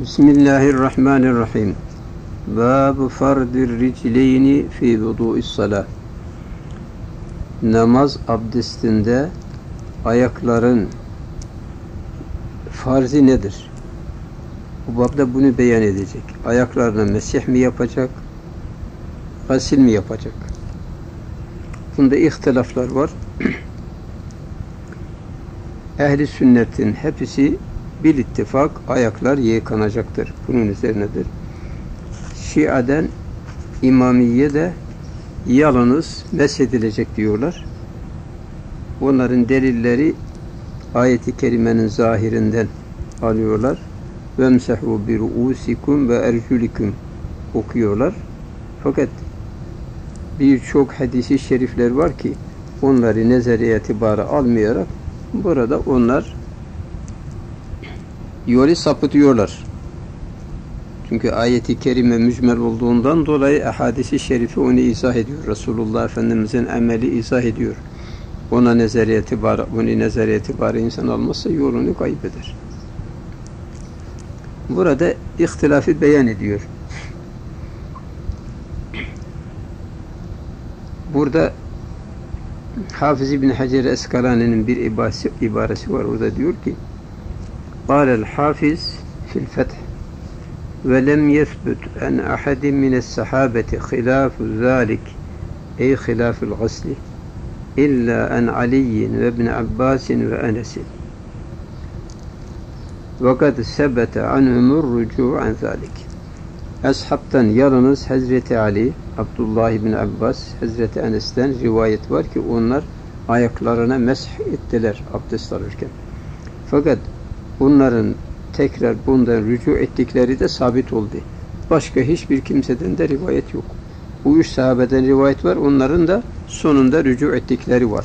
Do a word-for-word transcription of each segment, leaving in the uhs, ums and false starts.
Bismillahirrahmanirrahim. Bâbu fardir ricileyni fî vudu'is salâh. Namaz abdestinde ayakların farzı nedir? Bu babda bunu beyan edecek. Ayaklarına mesih mi yapacak? Gasil mi yapacak? Bunda ihtilaflar var. Ehli sünnetin hepsi bir ittifak ayaklar yıkanacaktır. Bunun üzerinedir. Şia'den İmamiye de yalnız meshedilecek diyorlar. Onların delilleri ayet-i kerimenin zahirinden alıyorlar. Vemsehu bi ruusikum ve erculikum okuyorlar. Fakat birçok hadisi şerifler var ki onları nezere itibara almayarak burada onlar yolu sapıtıyorlar. Çünkü ayet-i kerime mücmel olduğundan dolayı ehadisi şerifi onu izah ediyor. Resulullah Efendimizin emeli izah ediyor. Ona nezere itibara, onu nezere itibara insan almazsa yolunu kaybeder. Burada ihtilafı beyan ediyor. Burada Hafız İbn Hacer-i Eskalani'nin bir ibaresi, ibaresi var. Orada diyor ki قال الحافظ في الفتح ولم يثبت أن أحد من الصحابة خلاف ذلك أي خلاف الغسل إلا أن علي وابن عباس وأنس وقد ثبت عنهم الرجوع عن ذلك. Ashab'tan yalnız Hazreti Ali, Abdullah ibn Abbas, Hazreti Enes'ten rivayet var ki onlar ayaklarına mesh ettiler abdest alırken. Fakat bunların tekrar bundan rücu ettikleri de sabit oldu. Başka hiçbir kimseden de rivayet yok. Bu üç sahabeden rivayet var. Onların da sonunda rücu ettikleri var.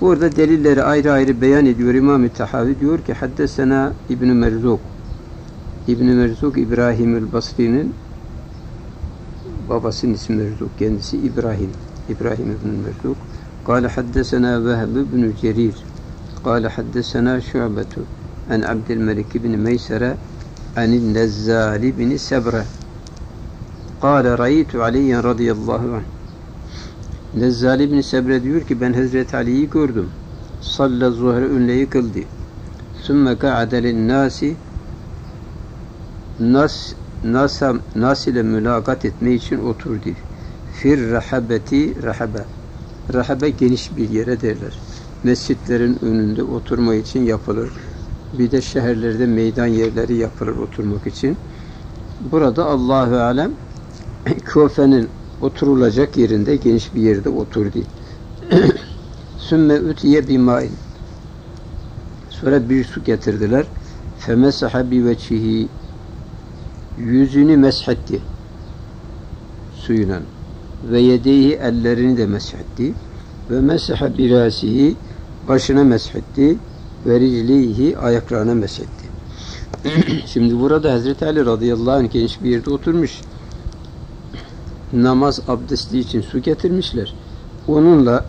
Burada delilleri ayrı ayrı beyan ediyor. İmam-ı Tahavi diyor ki Haddesena İbn-i Merzuk. İbn-i Merzuk İbrahim'ül Basri'nin babasının ismi Merzuk. Kendisi İbrahim. İbrahim İbn-i Merzuk. Kale Haddesena Vehb İbn-i Cerir. قال حدثنا شعبة عن عبد الملك بن ميسرة عن النزال بن سبرة قال رأيت علي رضي الله عنه. Nezzali bin Sebre diyor ki ben Hazreti Ali'yi gördüm. Salla zuhre önleyi kıldı. Sümme ka'ade linnâsi nas nasa nas ile mülakat etme için oturdu. Fir rahabeti rahaba. Rahaba geniş bir yere derler. Mescitlerin önünde oturma için yapılır. Bir de şehirlerde meydan yerleri yapılır oturmak için. Burada Allahu alem Küfe'nin oturulacak yerinde geniş bir yerde oturdu. Sümme ütiye bima'in. Sonra bir su getirdiler. Femesaha bi vecihi. Yüzünü meshetti suyla. Ve yedeyi ellerini de meshetti. Ve mesaha birasihi başına meshetti ve riclihi ayaklarına meshetti. Şimdi burada Hazreti Ali radıyallahu anh genç bir yerde oturmuş. Namaz abdesti için su getirmişler. Onunla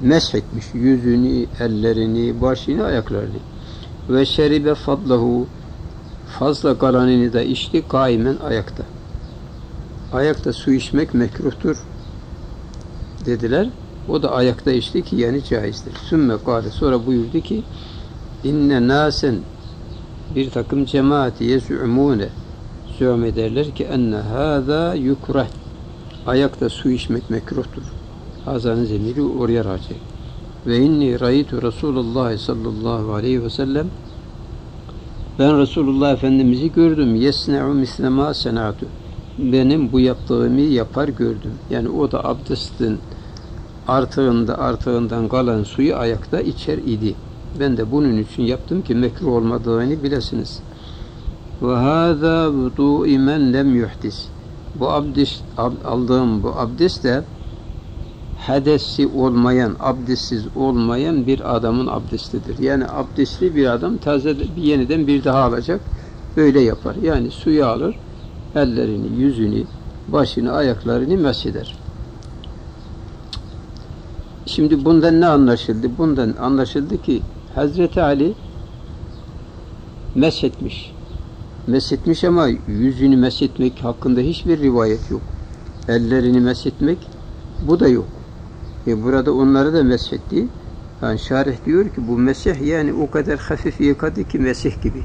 meshetmiş yüzünü, ellerini, başını, ayaklarını. Ve şeribe fadlahu fazla kalanını da içti kaimen ayakta. Ayakta su içmek mekruhtur dediler. O da ayakta içti ki yani caizdir. Sümme kâle. Sonra buyurdu ki inne nâsen bir takım cemaati yez'umûne zü'm ederler ki enne hâzâ yukrah. Ayakta su içmek mekruhtur. Hazanın zemiri oraya racik. Ve inni râitu Resulullah sallallahu aleyhi ve sellem. Ben Resulullah Efendimiz'i gördüm. Yesne'u mislemâ senâtu. Benim bu yaptığımı yapar gördüm. Yani o da abdestin artığında artığından kalan suyu ayakta içer idi. Ben de bunun için yaptım ki mekruh olmadığını bilesiniz. Ve hâzâ vudû imen lem yuhdis. Bu abdest ab, aldığım bu abdest de hadesi olmayan, abdestsiz olmayan bir adamın abdestidir. Yani abdestli bir adam taze bir yeniden bir daha alacak. Böyle yapar. Yani suyu alır, ellerini, yüzünü, başını, ayaklarını mesheder. Şimdi bundan ne anlaşıldı? Bundan anlaşıldı ki Hazreti Ali meshetmiş. Meshetmiş ama yüzünü meshetmek hakkında hiçbir rivayet yok. Ellerini meshetmek, bu da yok. E burada onları da meshetti. Yani şarih diyor ki bu mesih yani o kadar hafif yıkadı ki mesih gibi.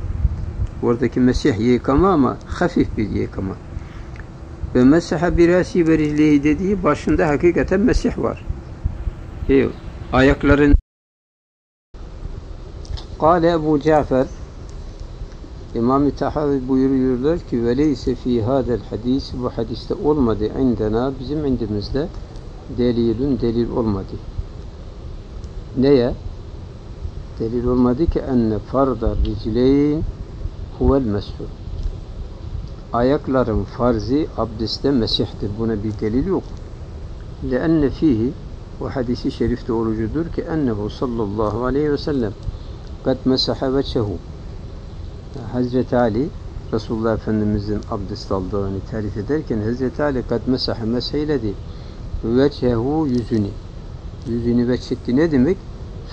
Oradaki mesih yıkama ama hafif bir yıkama. Ve mesaha birasi vericiliği dediği başında hakikaten mesih var. E, ayakların Kale Ebu Cafer İmam-ı Tahavi buyuruyorlar ki veleyse fî hâdel hadis, bu hadiste olmadı indena, bizim indimizde delilün delil olmadı. Neye? Delil olmadı ki enne farda ricleyn huvel mesûr. Ayakların farzı abdeste mesihtir. Buna bir delil yok. لأن فيه o hadisi şerifte orucudur ki ennehu sallallahu aleyhi ve sellem kad mesaha veçehu. Hazreti Ali Resulullah Efendimizin abdest aldığını tarif ederken Hazreti Ali kad mesaha meseyledi veçehu yüzünü. Yüzünü veçetti ne demek?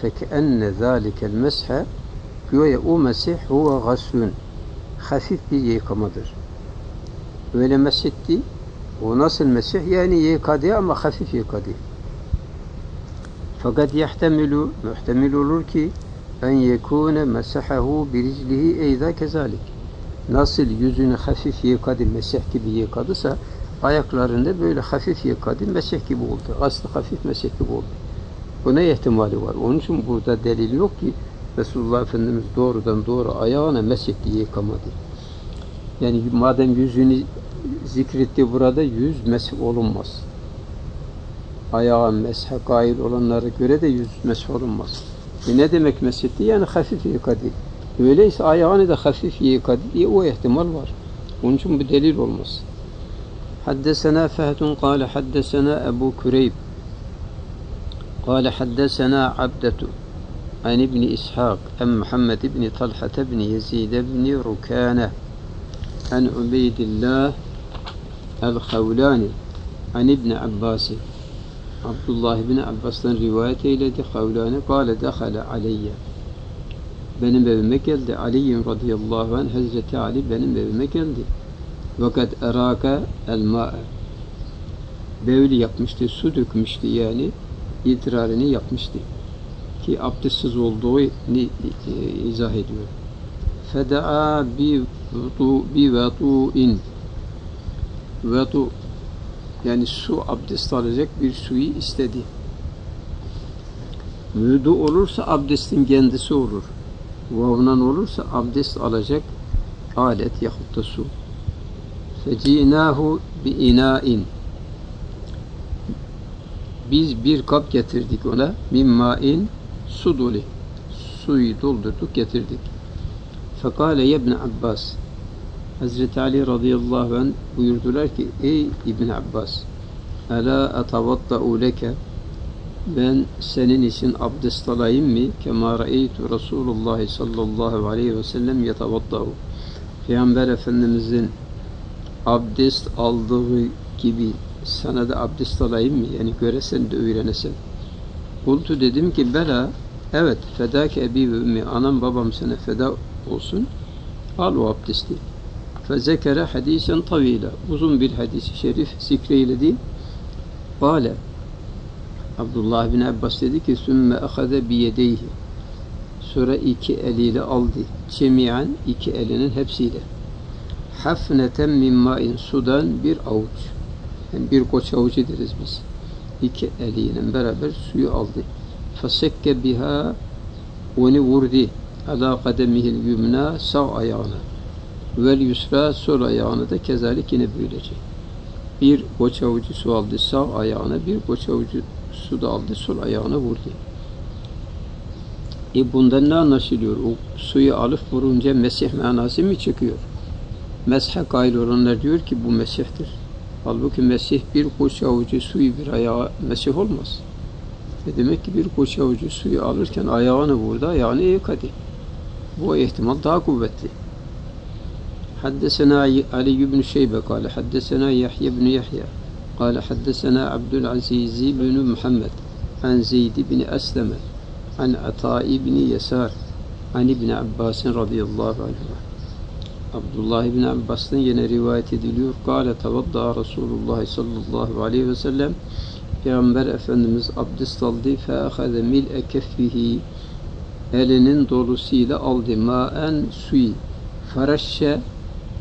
Fekenne zâlikel meshe güya o mesih huve gasûn. Hafif bir yıkamadır. Öyle meshetti. O nasıl mesih? Yani yıkadı ama hafif yıkadı. Fakat yahtemilu, muhtemil olur ki en yekûne mesahahu biriclihi eyda kezalik. Nasıl yüzünü hafif yıkadı, mesih gibi yıkadısa ayaklarında böyle hafif yıkadı, mesih gibi oldu. Aslı hafif mesih gibi oldu. Buna ihtimali var. Onun için burada delil yok ki Resulullah Efendimiz doğrudan doğru ayağına mesih diye yıkamadı. Yani madem yüzünü zikretti burada, yüz mesh olunmaz. Ayağa meshe kail olanlara göre de yüz mesh olunmaz. E ne demek meshetti? Yani hafif yıkadı. Öyleyse ayağını da hafif yıkadı diye o ihtimal var. Onun için bu delil olmaz. Haddesena Fehdun kâle haddesena Ebu Kureyb kâle haddesena Abdetu an İbni İshak en Muhammed İbni Talha İbni Yezid İbni Rukâne an Ubeydillah el-Havlani an İbni Abbasi Abdullah bin Abbas'tan rivayet eyledi. Havlani kâle dehale aleyye benim evime geldi. Aliyyum radıyallahu anh Hazreti Ali benim evime geldi. Vakat erâke el-mâ'e bevli yapmıştı, su dökmüştü yani idrarını yapmıştı ki abdestsiz olduğu izah ediyor. Fedaa bi vudu bi vudu'in vudu yani su abdest alacak bir suyu istedi. Vudu olursa abdestin kendisi olur. Vavnan olursa abdest alacak alet yahut da su. Fecinahu bi inain biz bir kap getirdik ona mimma'in su dolu. Suyu doldurduk, getirdik. Fekale yebne Abbas Hazreti Ali radıyallahu anh buyurdular ki ey İbn Abbas Ela etavatta'u leke ben senin için abdest alayım mı? Kema ra'eytu Resulullah sallallahu aleyhi ve sellem yetavatta'u Peygamber Efendimizin abdest aldığı gibi sana da abdest alayım mı? Yani göresen de öğrenesen. Kultu dedim ki bela evet fedâke ebi ve ümmi anam babam sana feda olsun al o abdesti. Fezekere hadisen tavila uzun bir hadis-i şerif zikreyledi. Kale Abdullah bin Abbas dedi ki sümme ahaze biyedeyhi sonra iki eliyle aldı cemiyen iki elinin hepsiyle hafneten mimma'in sudan bir avuç yani bir koç avuç ederiz biz iki eliyle beraber suyu aldı. Fasekke biha onu vurdu ala kademihil yümna sağ ayağına vel yusra sol ayağına da kezalik yine böylece bir koç avucu su aldı sağ ayağına bir koç avucu su da aldı sol ayağına vurdu. E bundan ne anlaşılıyor? O suyu alıp vurunca mesih manası mı çıkıyor? Meshe kail olanlar diyor ki bu mesihtir. Halbuki mesih bir koç avucu suyu bir ayağa mesih olmaz. E demek ki bir koç avucu suyu alırken ayağını vurdu, ayağını yıkadı. Bu ihtimal daha kuvvetli. Haddesena Ali ibn Şeybe kâle haddesena Yahya ibn Yahya kâle haddesena Abdülaziz ibn Muhammed an Zeyd ibn Esleme an Ata ibn Yesar Ali ibn Abbas radıyallahu anhu. Abdullah ibn Abbas'tan yine rivayet ediliyor. Kâle tevadda Resulullah sallallahu aleyhi ve sellem. Peygamber Efendimiz abdest aldı. Fe'akhede mil'e keffihi. Elinin dolusuyla aldı. Ma'en suyu. Fereşşe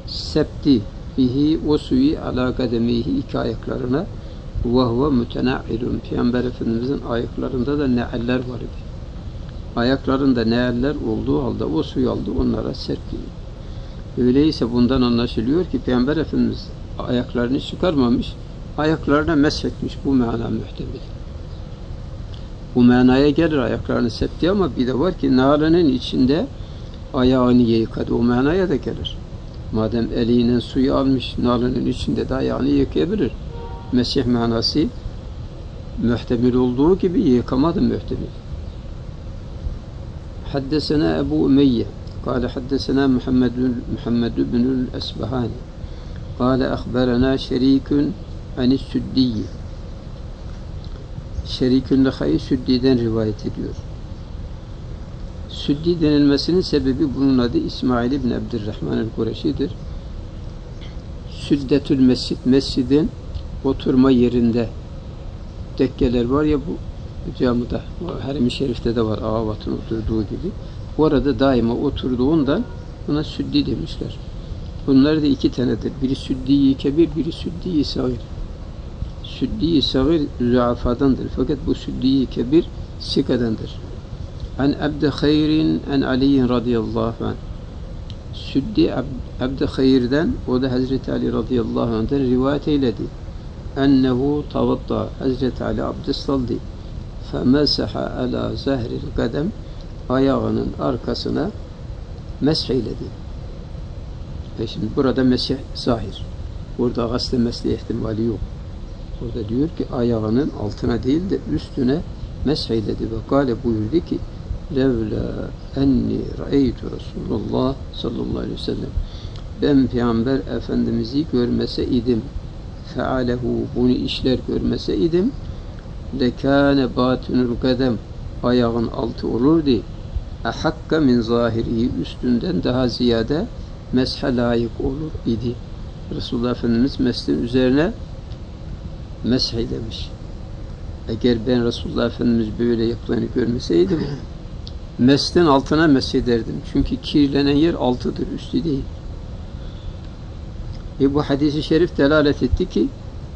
septi bihi. O suyu ala kademihi. İki ayaklarına. Ve huve mütenailun. Peygamber Efendimiz'in ayaklarında da ne'eller var idi. Ayaklarında ne'eller olduğu halde o suyu aldı. Onlara serpti. Öyleyse bundan anlaşılıyor ki Peygamber Efendimiz ayaklarını çıkarmamış, ayaklarına meshetmiş. Bu mana muhtemel. Bu manaya gelir ayaklarını septi, ama bir de var ki nâlenin içinde ayağını yıkadı. O manaya da gelir. Madem eliyle suyu almış, nâlenin içinde de ayağını yıkayabilir. Mesih manası muhtemel olduğu gibi yıkamadı muhtemel. Haddesena Ebu Ümeyye. قال حدثنا محمد محمد بن الأسبهاني قال أخبرنا شريك عن السدي Şerik'ün Lehayi Süddi'den rivayet ediyor. Süddi denilmesinin sebebi bunun adı İsmail ibn Abdurrahman el-Kureşi'dir. Süddetül Mescid, mescidin oturma yerinde tekkeler var ya, bu camıda, Harem-i Şerif'te de var, Ağabat'ın oturduğu gibi. Orada daima oturduğundan buna Süddi demişler. Bunlar da iki tanedir. Biri Süddi-i Kebir, biri Süddi-i Sagir. Süddi-i Sagir züafadandır. Fakat bu Süddi-i Kebir sikadandır. An Abd-i Hayrin an Ali'in radıyallahu anh. Süddi Abd-i Hayir'den, o da Hazreti Ali radıyallahu anh'den rivayet eyledi. Ennehu tavatta. Hazreti Ali abdest aldı. Femesaha ala zahril kadem. Ayağının arkasına mesh eyledi. E şimdi burada mesih zahir. Burada gasle mesh ihtimali yok. Burada diyor ki ayağının altına değil de üstüne mesh eyledi. Ve kâle buyurdu ki levlâ enni ra'eytu Resulullah sallallahu aleyhi ve sellem. Ben Peygamber Efendimiz'i görmeseydim, fealehu bunu işler görmeseydim, lekâne bâtinul kadem. Ayağın altı olurdu. Ahakka min zahiri. Üstünden daha ziyade meshe layık olur idi. Resulullah Efendimiz meshin üzerine mesh eylemiş. Eğer ben Resulullah Efendimiz böyle yapılanı görmeseydim meshin altına mesh ederdim. Çünkü kirlenen yer altıdır, üstü değil. E bu hadis-i şerif delalet etti ki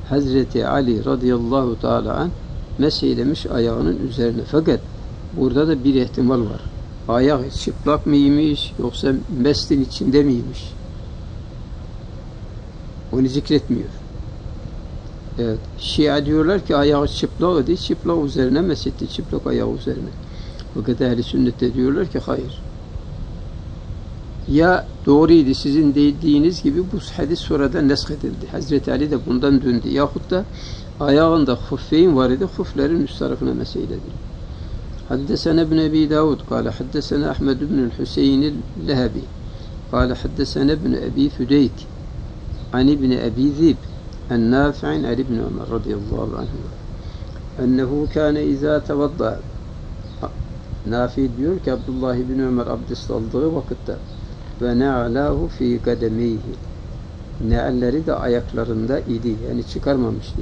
Hazreti Ali radıyallahu ta'ala anh mesh eylemiş ayağının üzerine. Fakat burada da bir ihtimal var. Ayak çıplak mıymış, yoksa mestin içinde miymiş? Onu zikretmiyor. Evet. Şia diyorlar ki ayağı çıplak idi, çıplak üzerine mesetti, çıplak ayağı üzerine. Fakat Ehl-i Sünnet'te diyorlar ki hayır. Ya doğruydu sizin dediğiniz gibi, bu hadis sonradan nesk edildi. Hazreti Ali de bundan döndü. Yahut da ayağında hufeyn var idi, huflerin üst tarafına mesh eyledi. حدثنا ابن أبي داود قال حدثنا أحمد بن الحسين اللهبي قال حدثنا ابن أبي فديك عن ابن أبي ذئب النافع عن ابن عمر رضي الله عنه أنه كان إذا توضأ. Nafi diyor ki Abdullah ibn Ömer abdest aldığı vakitte ve ne'alahu fi kademeyhi, ne'alleri de ayaklarında idi, yani çıkarmamıştı.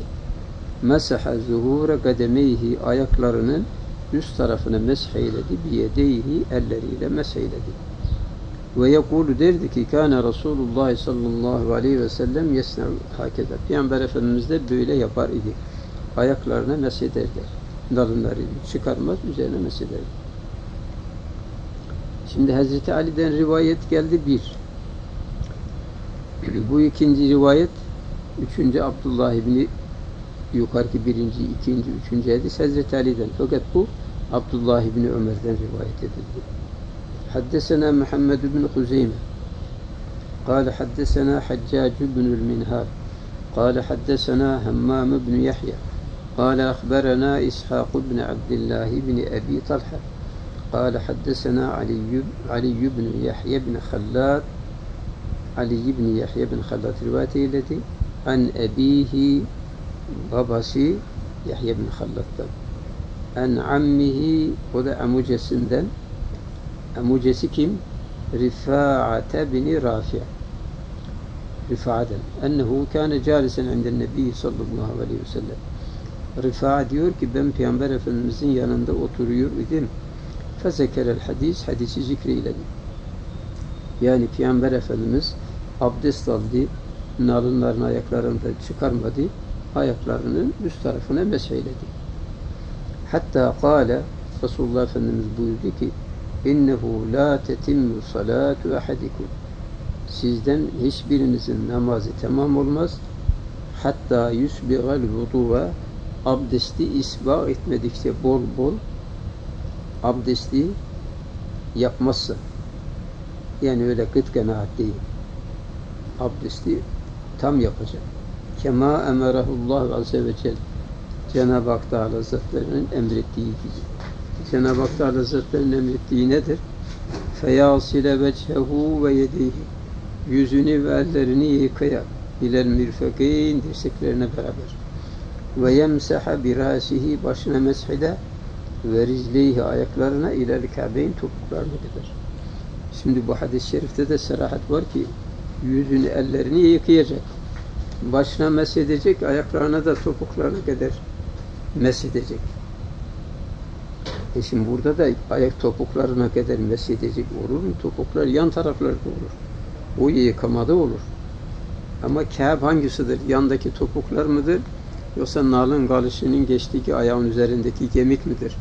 Mesaha zuhura kademeyhi, ayaklarının üst tarafını mesh eyledi. Biyedeyhi, elleriyle mesh eyledi. Ve yekulu, derdi ki kâne Resulullah sallallahu aleyhi ve sellem yesnev hakeza. Peygamber Efendimiz de böyle yapar idi. Ayaklarına mesh ederdi. Dalınları çıkarmaz, üzerine mesh ederdi. Şimdi Hazreti Ali'den rivayet geldi bir. Bu ikinci rivayet, üçüncü Abdullah ibn-i yukarıki birinci, ikinci, üçüncü hadis Hazreti Ali'den. Fakat bu Abdullah ibn-i Ömer'den rivayet edildi. Haddesena Muhammed ibn-i Huzeyme. Kale haddesena Haccac ibn-i Minhal. Kale haddesena Hammam ibn-i Yahya. Kale akberena İshak ibn-i Abdillah ibn-i Ebi Talha. Kale haddesena Ali ibn-i Yahya ibn-i Khallad. Ali ibn-i Yahya ibn-i Khallad rivayet eyledi. An ebihi, babası Yahya ibn Hallat'tan, en ammihi, o da amcasından, mucesi kim? Rifa'ate bin Rafi'. Rifa'den. Ennehu kâne câlisen inden nebiy sallallahu aleyhi ve sellem. Rifa'a diyor ki ben Peygamber Efendimizin yanında oturuyor idim. Fezekerel hadis, hadisi zikreyledim. Yani Peygamber Efendimiz abdest aldı, nalınlarını ayaklarında çıkarmadı, ayaklarının üst tarafına mesheyledi. Hatta kâle, Resulullah Efendimiz buyurdu ki innehu la tetimmu salatu ahadikum. Sizden hiçbirinizin namazı tamam olmaz. Hatta yusbigal vudu'a, abdesti isba etmedikçe bol bol abdesti yapmazsa. Yani öyle kıt kanaat değil. Abdesti tam yapacak. Kema emerahullah azze ve celle. Cenab-ı Hak Teala Hazretlerinin emrettiği gibi. Cenab-ı Hak Teala Hazretlerinin emrettiği nedir? Feyasile vechehu ve yedeyhi. Yüzünü ve ellerini yıkayak. Bilel mirfekeyn, dirseklerine beraber. Ve yemseha birasihi, başına meshide. Ve rizleyhi, ayaklarına, ilel kabeyn, topuklarına gider. Şimdi bu hadis-i şerifte de serahat var ki yüzünü, ellerini yıkayacak. Başına meshedecek, ayaklarına da topuklarına kadar meshedecek. E şimdi burada da ayak topuklarına kadar meshedecek olur mu? Topuklar yan taraflarda olur. O yıkamada olur. Ama kâb hangisidir? Yandaki topuklar mıdır? Yoksa nalın kalışının geçtiği ayağın üzerindeki kemik midir?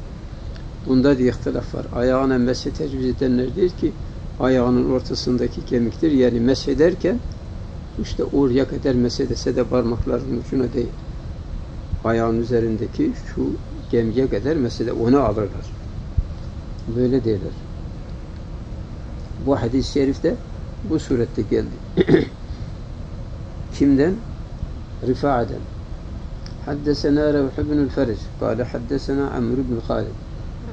Bunda bir ihtilaf var. Ayağına mesh tecviz edenler diyor ki ayağının ortasındaki kemiktir. Yani mesh ederken işte oraya kadar mesh edese de parmaklarının ucuna değil. Ayağın üzerindeki şu gemge kadar mesela onu alırlar. Böyle derler. Bu hadis-i şerifte bu surette geldi. Kimden? Rifa'den. Haddesena Revh ibnül Ferec. Kale haddesena Amr ibn Halid.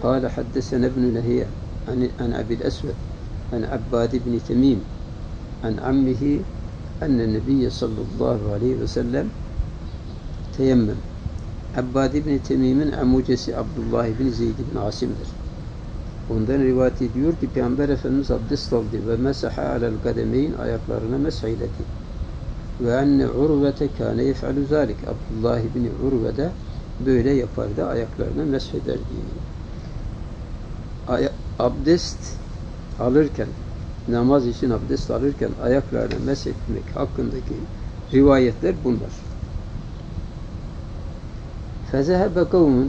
Kale haddesena ibn Lehiyye. An Abil Esved. An Abbad ibn Temim. An ammihi. Enne Nebiyye sallallahu aleyhi ve sellem teyemmüm. Abbad ibn Temim'in amucesi Abdullah ibn Zeyd ibn Asim'dir. Ondan rivayet ediyor ki Peygamber Efendimiz abdest aldı ve mesaha alel kademeyn, ayaklarına mesheyledi. Ve anne Urvete kâne yef'alü zâlik. Abdullah ibn Urve de böyle yapardı, ayaklarına meshederdi. Ay abdest alırken, namaz için abdest alırken ayaklarına meshetmek hakkındaki rivayetler bunlar. فَذَهَبَ قَوْمٌ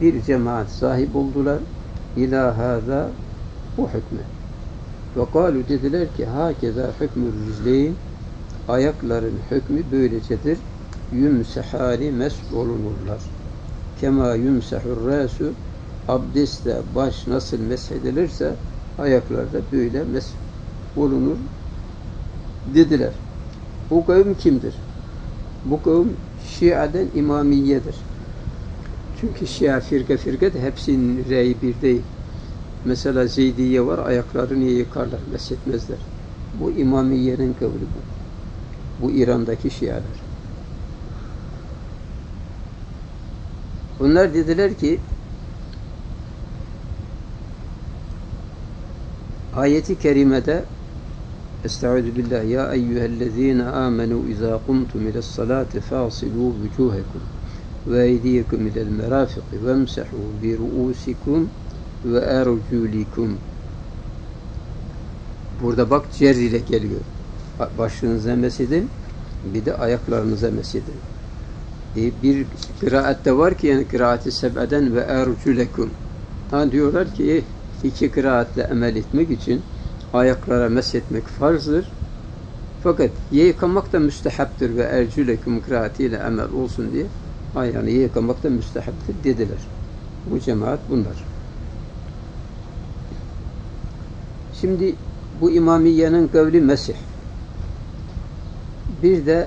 bir cemaat sahip oldular اِلَى هَذَا bu hükme. وَقَالُوا dediler ki هَاكَذَا حُكْمُ الرِّجْلَيْنِ ayakların hükmü böylecedir. يُمْسَحَانِ mesh olunurlar. كَمَا يُمْسَحُ الرَّاسُ abdestle baş nasıl mesh edilirse ayaklarda böyle mesh olunur dediler. Bu kavim kimdir? Bu kavim Şia'den imamiyedir. Çünkü Şia firka firka da hepsinin reyi bir değil. Mesela Zeydiye var, ayaklarını yıkarlar, meshetmezler. Bu imamiyenin kavli bu. Bu İran'daki Şialar. Onlar dediler ki ayeti kerimede Estaizu billah ya eyyühellezine amenu izâ kumtum ile s-salâti fâsilû vücûhekum ve eydiyekum ilel merâfiqi ve emsehû bi ru'ûsikum ve ercûlikum. Burada bak cer ile geliyor. Başınıza meshedin, bir de ayaklarınıza meshedin. E bir kıraatte var ki yani kıraat-i seb'eden ve ercûlekum. Ha diyorlar ki iki kıraatle emel etmek için ayaklara meshetmek farzdır. Fakat yıkamak da müstehaptır ve ercüleküm kıraatiyle emel olsun diye ayağını yıkamak da müstehaptır dediler. Bu cemaat bunlar. Şimdi bu İmamiye'nin kavli mesih. Bir de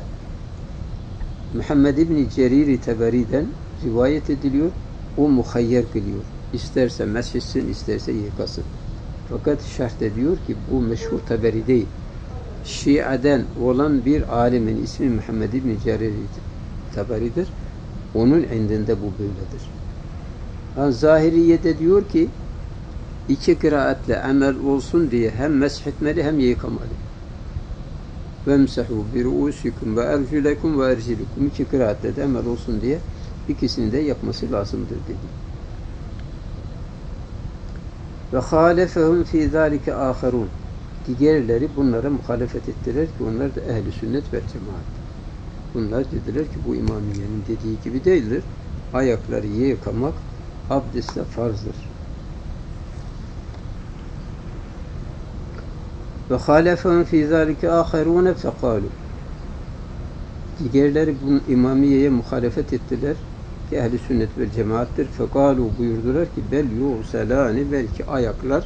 Muhammed İbn-i Cerir-i Teberi'den rivayet ediliyor. O muhayyer kılıyor. İsterse meshetsin, isterse yıkasın. Fakat şerh de diyor ki bu meşhur Taberi değil. Şia'den olan bir alimin ismi Muhammed İbn Cerir Taberi'dir. Onun indinde bu böyledir. Yani Zahiriye'de diyor ki iki kıraatle amel olsun diye hem mesh etmeli hem yıkamalı. Vemsehu bi ruusikum ve erculekum ve ercilukum. İki kıraatle de amel olsun diye ikisini de yapması lazımdır dedi. Ve halefehum fi zalike aharun. Diğerleri bunlara muhalefet ettiler ki onlar da ehli sünnet ve cemaat. Bunlar dediler ki bu İmamiye'nin dediği gibi değildir. Ayakları yıkamak abdestle farzdır. Ve halefehum fi zalike aharun fekalu. Diğerleri bu İmamiye'ye muhalefet ettiler. Ki ehl-i sünnet ve cemaattir. Fekalu buyurdular ki bel yuselani, belki ayaklar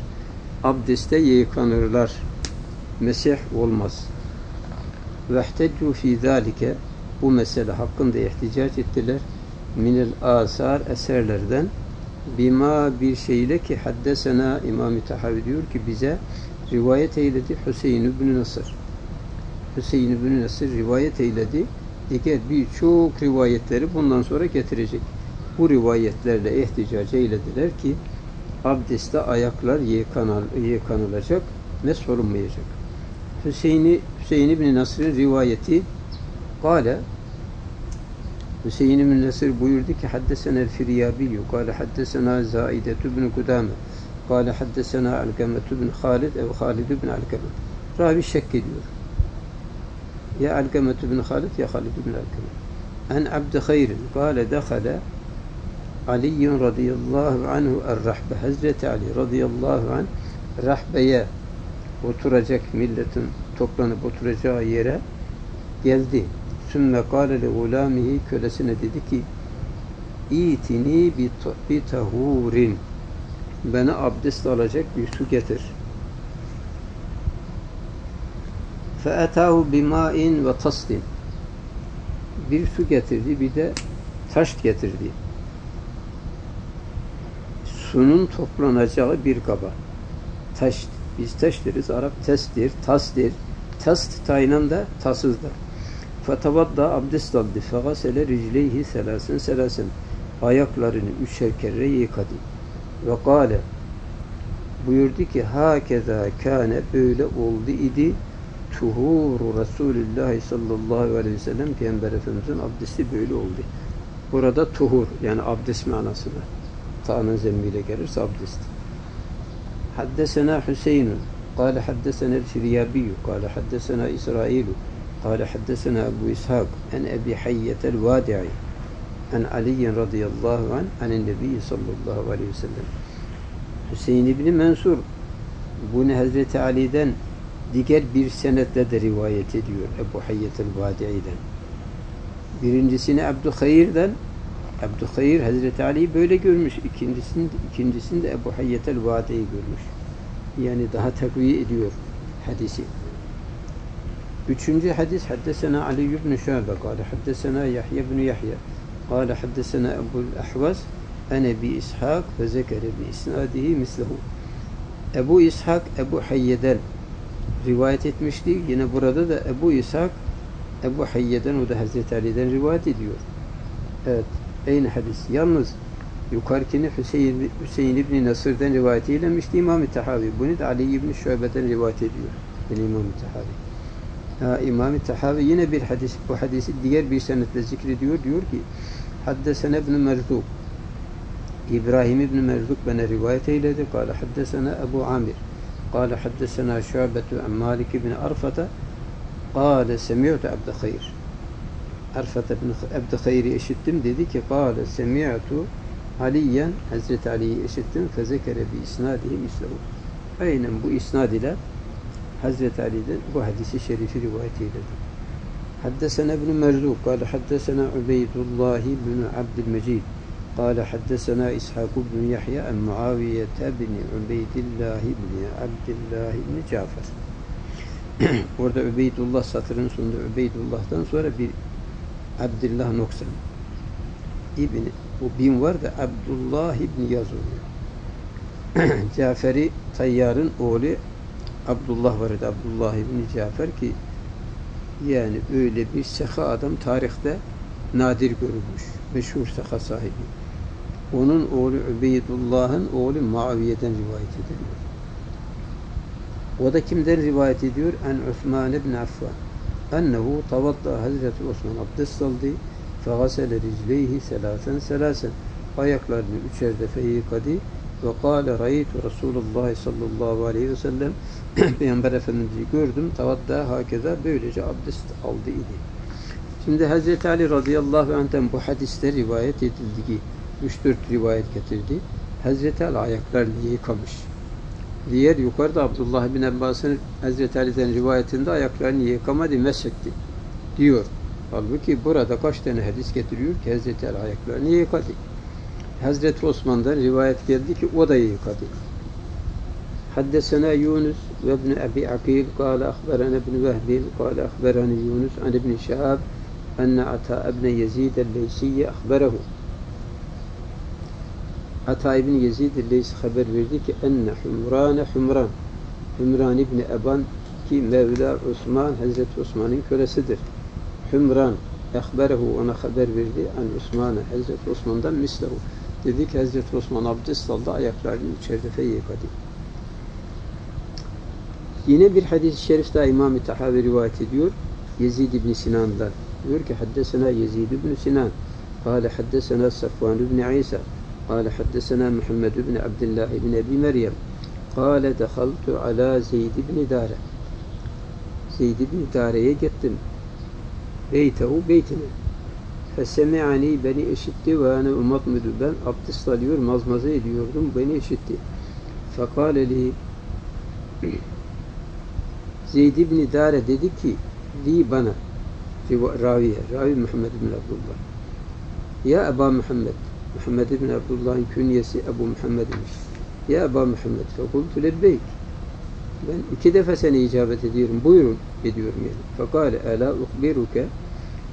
abdeste yıkanırlar. Mesih olmaz. Vehtecu fi zalike, bu mesele hakkında ihticac ettiler. Minel asar, eserlerden. Bima, bir şeyle ki haddesena, İmam-ı Tahavi diyor ki bize rivayet eyledi Hüseyin ibn Nasır. Hüseyin ibn Nasır rivayet eyledi. Diğer birçok rivayetleri bundan sonra getirecek. Bu rivayetlerle ihticac eylediler ki abdeste ayaklar yıkanılacak, mesh olunmayacak. Hüseyin, Hüseyin ibn Nasr'ın rivayeti kâle, Hüseyin ibn Nasr buyurdu ki haddesenel Firyabiyyü kâle haddesena Zâidetü ibn Kudâme kâle haddesena Alkametü ibn Halid ev Halidü ibn Alkamet. Ravi şek ediyor. Ya Alkamet ibn Halid ya Halid ibn Alkamet. En Abd Hayrin kâle dekhale Ali radıyallahu anhu er-rahbe. Hazreti Ali radıyallahu anh rahbeye, oturacak milletin toplanıp oturacağı yere geldi. Sümme kâle le gulâmihi, kölesine dedi ki İtini bi tahurin, bana abdest alacak bir su getir. فَاَتَاهُ بِمَاءٍ وَتَصْدٍ. Bir su getirdi, bir de taş getirdi. Sunun toplanacağı bir kaba. Taş, biz taş deriz, Arap testir, tasdir. Test taynen de, tasız da. فَتَوَدَّا abdest aldı. فَغَسَلَ رِجْلَيْهِ سَلَاسٍ سَلَاسٍ. Ayaklarını üçer kere yıkadı. وَقَالَ, buyurdu ki هَكَذَا كَانَ, böyle oldu idi. Tuhuru Resulullah sallallahu aleyhi ve sellem, Peygamber Efendimiz'in abdesti böyle oldu. Burada tuhur yani abdest manasına. Ta'nın zemmiyle gelirse abdest. Haddesena Hüseyinun kâle haddesena el-Firyabiyyü kâle haddesena İsrailu kâle haddesena Ebu İshak en Ebi Hayyetel Vâdi'i en Aliyin radıyallahu anh anin Nebiyyi sallallahu aleyhi ve sellem. Hüseyin ibn Mansur bunu Hazreti Ali'den diğer bir senetle de rivayet ediyor Ebu Hayyet'in Vadi'i'den. Birincisini Abdülhayir'den, Abdülhayir Hazreti Ali'yi böyle görmüş. İkincisini, ikincisini de Ebu Hayyet'in Vadi'i görmüş. Yani daha takviye ediyor hadisi. Üçüncü hadis haddesena Ali ibn Şabe kâle haddesena Yahya ibn Yahya kâle haddesena Ebu'l Ahvas en Ebi İshak ve zekere bi isnadihi mislehu. Ebu İshak Ebu Hayyet'den rivayet etmişti. Yine burada da Ebu İshak Ebu Hayye'den, o da Hazreti Ali'den rivayet ediyor. Evet, aynı hadis. Yalnız yukarıkini Hüseyin, Hüseyin İbn Nasır'dan rivayet eylemişti İmam-ı Tahavi. Bunu da Ali İbn Şöbe'den rivayet ediyor. Yani İmam-ı Tahavi. İmam-ı Tahavi yine bir hadis, bu hadisi diğer bir senetle zikrediyor. Diyor ki haddesene İbn Merzuk, İbrahim İbn Merzuk bana rivayet eyledi. Kâle haddesene Ebu Amir قال حدثنا شعبة عن مالك بن أرفة قال سمعت عبد خير أرفة بن عبد خير işittim dedi ki قال سمعت عليا Hazreti Ali'yi işittim فذكر بإسناده مثله. Aynen bu isnad ile Hazreti Ali'den bu hadisi şerifi rivayet edildi. Haddesena ibn Merzuk قال حدثنا عبيد الله بن عبد المجيد قال حدثنا إسحاق بن يحيى عن معاوية بن عبيد الله بن عبد الله بن جعفر. Orada Übeydullah satırının sonunda Übeydullah'tan sonra bir Abdullah noksan. İbni, o bin var da Abdullah ibn Yaz oluyor. Caferi Tayyar'ın oğlu Abdullah var idi. Abdullah ibn Cafer ki yani öyle bir seha adam tarihte nadir görülmüş. Meşhur seha sahibi. onun oğlu Ubeydullah'ın oğlu Muaviye'den rivayet ediliyor. O da kimden rivayet ediyor? En Osman ibn Affan. Ennehu tavadda Hazreti Osman abdest aldı. Fegasele ricleyhi selasen selasen. Ayaklarını üçer defa yıkadı. Ve kâle raytu Resulullah sallallahu aleyhi ve sellem. Peygamber Efendimiz'i gördüm. Tavadda hakeza böylece abdest aldı idi. Şimdi Hazreti Ali radıyallahu anh'ten bu hadiste rivayet edildi ki üç dört rivayet getirdi. Hazreti Ali ayaklarını yıkamış. Diğer yukarıda Abdullah bin Abbas'ın Hazreti Ali'den rivayetinde ayaklarını yıkamadı, meshetti diyor. Halbuki burada kaç tane hadis getiriyor ki Hazreti Ali ayaklarını yıkadı. Hazreti Osman'dan rivayet geldi ki o da yıkadı. Haddesena Yunus ve ibn Abi Akil kâle ahberana ibn Vehbil kâle ahberani Yunus an ibn Şahab enne Ata ibn Yezid el-Leysi'ye ahberehu. Ata ibn Yezid el-Leysi haber verdi ki enne Humrane Humran Humran ibn Eban ki Mevla Osman Hazreti Osman'ın kölesidir. Humran ehberehu ona haber verdi an Osman'a Hazreti Osman'dan mislehu. Dedi ki Hazreti Osman abdest aldı, ayaklarını üçer defa yıkadı. Yine bir hadis-i şerif daha İmam-ı Tahavi rivayet ediyor. Yezid ibn Sinan'dan. Diyor ki haddesena Yezid ibn Sinan. Kale haddesena Safvan ibn İsa. Kale haddesena Muhammed ibn Abdullah ibn Ebi Meryem. Kale dehaltu ala Zeyd ibn Dare. Zeyd ibn Dare'ye gittim. Beytehu beytine. Fesemi'ani beni işitti ve ana umatmüdü. Ben abdest alıyor, mazmaza ediyordum. Beni işitti. Fekale li Zeyd ibn Dare dedi ki li bana raviye, ravi Muhammed ibn Abdullah. Ya Eba Muhammed, Muhammed ibn Abdullah'ın künyesi Ebu Muhammed imiş. Ya Eba Muhammed, fekultu lebbeyk. Ben iki defa sana icabet ediyorum, buyurun ediyorum yani. Fekale elâ ukbiruke,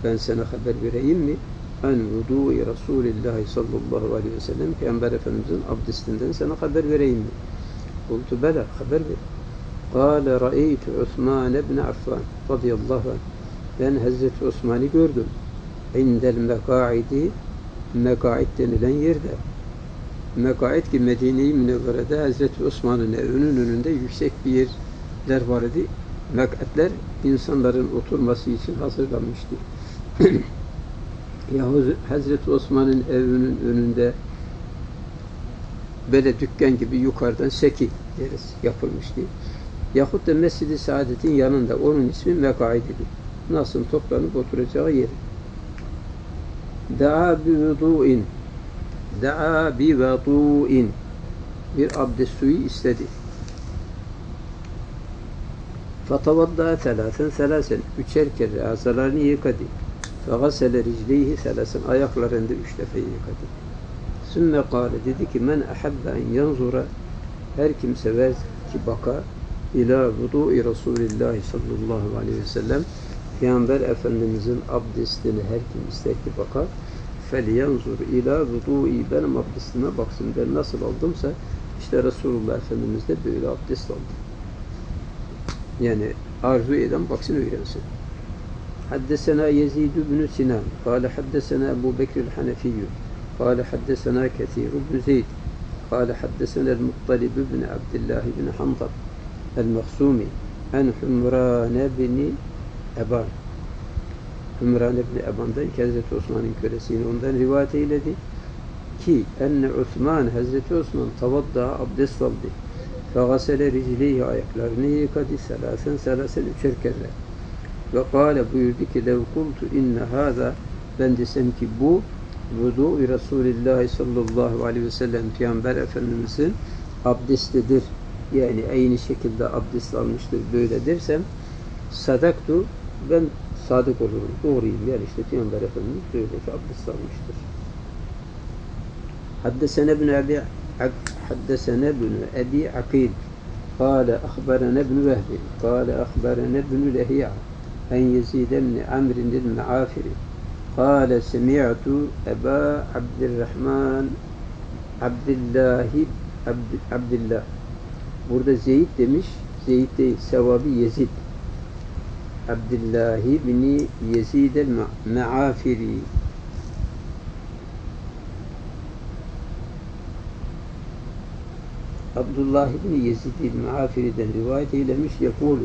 ben sana haber vereyim mi? En vudu'i Resulillahi sallallahu aleyhi ve sellem, Peygamber Efendimiz'in abdestinden sana haber vereyim mi? Kultu bela, haber ver. Kâle ra'eytu Osman ibn Affan radıyallahu anh. Ben Hazreti Osman'ı gördüm. İndel mekâidi, mekâid denilen yerde. Mekâid ki Medine-i Münevvere'de Hazreti Osman'ın evinin önünde yüksek bir yerler var idi. Mekâitler insanların oturması için hazırlanmıştı. Ya Hazreti Osman'ın evinin önünde böyle dükkan gibi yukarıdan seki deriz yapılmıştı. Yahut da Mescid-i Saadet'in yanında, onun ismi Mekâid'di. Nasıl toplanıp oturacağı yeri. Da'a bi vudu'in. Da'a bi vudu'in. Bir abdest suyu istedi. Fatavadda selasen selasen. Üçer kere azalarını yıkadı. Fegasele riclihi selasen. Ayaklarında üç defa yıkadı. Sümme kâle dedi ki men ahabben yanzura. Her kim sever ki baka. İlâ vudu'i Resûlillâhi sallallahu aleyhi ve sellem. Peygamber Efendimiz'in abdestini her kim ister ki bakar. فَلْيَنْزُرْ اِلَى وُضُوِي Benim abdestime baksın. Ben nasıl aldımsa işte Resulullah Efendimiz de böyle abdest aldı. Yani arzu eden baksın öğrensin. حَدَّسَنَا يَزِيدُ بْنُ سِنَانِ قَالَ حَدَّسَنَا أَبُو بَكْرِ الْحَنَفِيُّ قَالَ حَدَّسَنَا كَثِيرُ بْنُ زَيْدِ قَالَ حَدَّسَنَا الْمُطَّلِبُ بْنِ عَبْدِ اللّٰهِ بْنِ حَنْضَلَ الْمَخْزُومِ عَنْ حُمْرَانَ بْنِ Eban. Humran ibn Eban'dan Hazreti Osman'ın kölesini ondan rivayet eyledi ki enne Osman Hazreti Osman tavadda abdest aldı. Fegasele riclihi ayaklarını yıkadı selasen selasen üçer kere. Ve kâle buyurdu ki lev kultu inne hâza ben desem ki bu vudu-i Resulillahi sallallahu aleyhi ve sellem Peygamber Efendimiz'in abdestidir. Yani aynı şekilde abdest almıştır böyle dersem sadaktu ben sadık olurum, doğruyum. Yani işte Peygamber Efendimiz böylece abdest almıştır. Haddesene ibn Ebi Haddesene ibn Ebi Akil kâle ahberene ibn Vehbil kâle ahberene ibn Lehi'a en Yezid ibn Amrin el-Me'afiri kâle semi'tu Eba Abdirrahman Abdillahi Abdillah. Burada Zeyd demiş, Zeyd değil, sevabı Yezid. Abdullah ibn Yezid el-Me'afiri Abdullah ibn Yezid ibn Afiri'den rivayet eylemiş. Yekûlu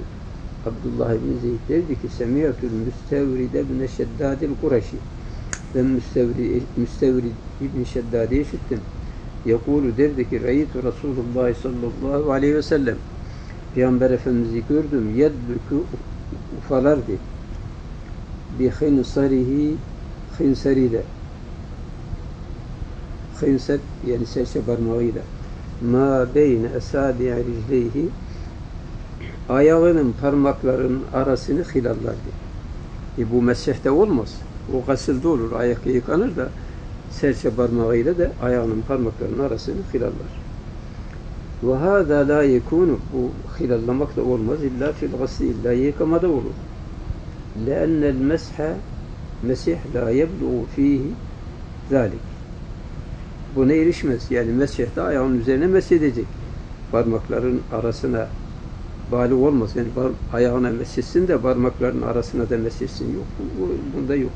Abdullah ibn Zeyd derdi ki Semiyatül Müstevride ibn Şeddadil Kureşi. Ben Müstevrid, Müstevrid ibn Şeddad'ı işittim. Yekûlu derdi ki Reytu Resulullah sallallahu aleyhi ve sellem. Peygamber Efendimiz'i gördüm. Yedbükü ufalardı. Bi hınsarihi hınsariyle. Hınsar yani serçe parmağıyla. Ma beyne esabi'i ricleyhi ayağının parmaklarının arasını hilallardı. E bu mescehte olmaz. O gasılda olur. Ayak yıkanır da serçe parmağıyla da ayağının parmaklarının arasını hilallar. Ve hâzâ lâ yekûnu bu hilallamak da olmaz. İllâ fil gasli illâ yıkamada olur. لأن المسح مسح لا يبلغ فيه ذلك. Buna erişmez. Yani mescehte ayağın üzerine mescedecek. Parmakların arasına bali olmaz. Yani ayağına mescetsin de parmakların arasına da mescetsin. Yok. Bu, bunda yok.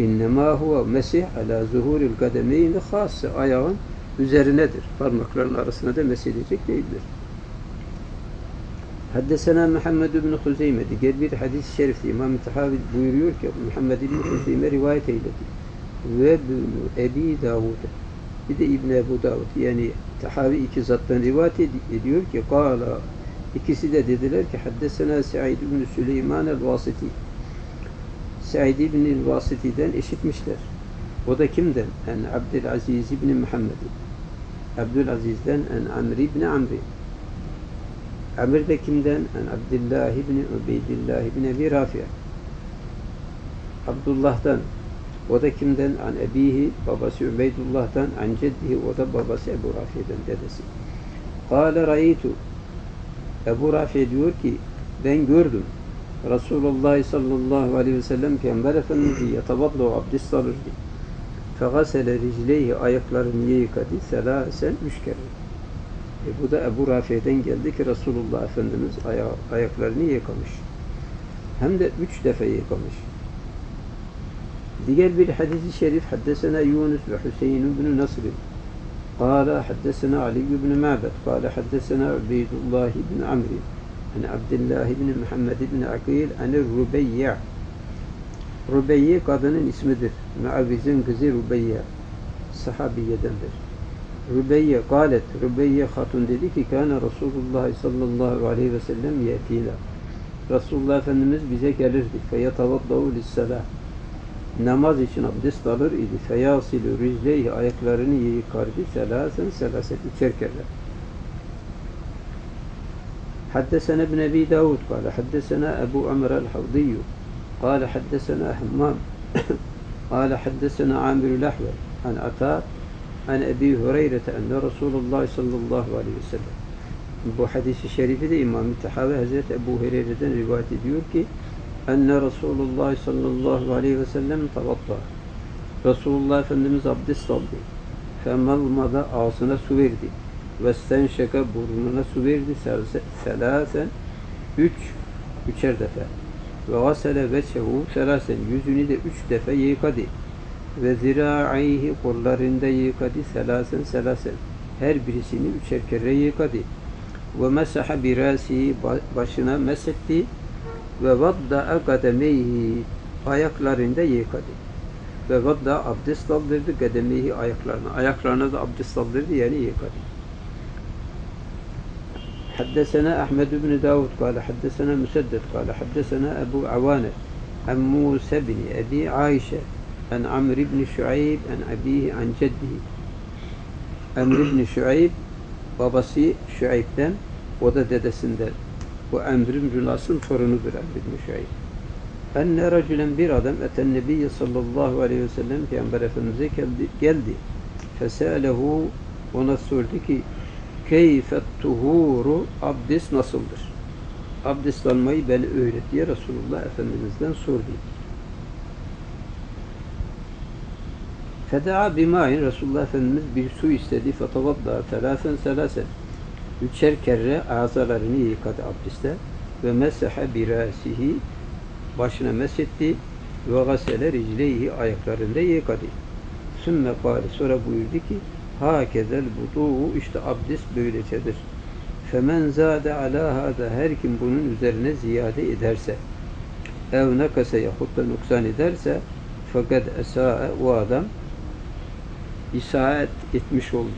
اِنَّمَا هُوَ مَسِحْ عَلَى زُهُورِ الْقَدَمَيْنِ خَاسِ ayağın üzerinedir. Parmakların arasına da mescedecek değildir. Haddesena Muhammed ibn Huzeyme diğer bir hadis-i şerifte İmam Tahavi buyuruyor ki Muhammed ibn Huzeyme rivayet eyledi. Ve Ebi Davud bir de İbn Ebu Davud yani Tahavi iki zattan rivayet ediyor ki kâla ikisi de dediler ki haddesena Said ibn Süleyman el-Vasiti Said ibn el-Vasiti'den işitmişler. O da kimden? Yani Abdülaziz ibn Muhammed. Abdülaziz'den en Amr ibn Amr. Amr de kimden? Yani Abdullah ibn Ubeydillah ibn Ebi Rafi'a. Abdullah'dan. O da kimden? An ebihi, babası Ubeydullah'dan. An ceddihi, o da babası Ebu Rafi'den, dedesi. Kâle râitu. Ebu Rafi diyor ki, ben gördüm. Resulullah sallallahu aleyhi ve sellem Peygamber Efendimiz'i yatavallahu abdest alırdı. Fegasele ricleyhi, ayaklarını yıkadı. Selâsen, üç kere. E bu da Ebu Rafi'den geldi ki Resulullah Efendimiz aya ayaklarını yıkamış. Hem de üç defa yıkamış. Diğer bir hadis-i şerif haddesena Yunus ve Hüseyin ibn Nasr. Kâle haddesena Ali ibn Ma'bed. Kâle haddesena Ubeydullah ibn Amr. An Abdullah ibn Muhammed ibn Akil. An Rubeyya. Rubeyya kadının ismidir. Muavviz'in kızı Rubeyya. Sahabiyedendir. Rübeyye galet, Rübeyye hatun dedi ki kâne Resulullah sallallahu aleyhi ve sellem yetîlâ. Resulullah Efendimiz bize gelirdi. Feyatavaddavu lisselâh. Namaz için abdest alır idi. Feyâsilü rücleyhi ayaklarını yıkardı. Selâsen selâset içerkerler. Haddesene ibn Ebi Davud kâle. Haddesene Ebu Amr el-Havdiyyü. Kâle haddesene Hammam. Kâle haddesene Amirül Ahver. An atâ. An Ebi Hureyre'te enne Resulullah sallallahu aleyhi ve sellem. Bu hadis-i şerifi de İmam-ı Tahavi Hazreti Ebu Hureyre'den rivayet ediyor ki enne Resulullah sallallahu aleyhi ve sellem tavatta. Resulullah Efendimiz abdest aldı. Femalmada ağzına su verdi. Vestenşeke burnuna su verdi. Selâsen üç, üçer defa. Ve gasele veçehu selâsen yüzünü de üç defa yıkadı. Ve zirâ'ayhi kollarında yıkadı selâsen selâsen. Her birisini üçer kere yıkadı. Ve mesaha birâsihi başına mesetti. Ve vadda'a kademeyhi ayaklarında yıkadı. Ve vadda'a abdest aldırdı kademeyhi ayaklarına. Ayaklarına da abdest aldırdı yani yıkadı. Haddesena Ahmed ibn Davud kâle. Haddesena Müsedded kâle. Haddesena Ebu Avane. Ammuse bin Ebi Ayşe. An Amr ibn Şuayb, an abihi, an ceddihi. Amr ibn Şuayb, babası Şuayb'den, o da dedesinden. Bu Amr ibn Nas'ın torunudur Amr ibn Şuayb. Enne racülen bir adam, eten nebiyye sallallahu aleyhi ve sellem, Peygamber Efendimiz'e geldi. Fesâlehu, ona sordu ki, keyfet tuhuru, abdest nasıldır? Abdestlanmayı beni öğret diye Resulullah Efendimiz'den sordu. Feda'a bimâin Resulullah Efendimiz bir su istedi. Fetavadda telâfen selâsen. Üçer kere azalarını yıkadı abdeste. Ve mesaha birâsihi başına mesetti. Ve gasele ricleyhi ayaklarında yıkadı. Sümme kâle sonra buyurdu ki Hâkezel budu'u, işte abdest böylecedir. Femen zâde alâ hâda, her kim bunun üzerine ziyade ederse, ev nekase yahut da nuksan ederse, fakat esâe, o adam isaat etmiş oldu.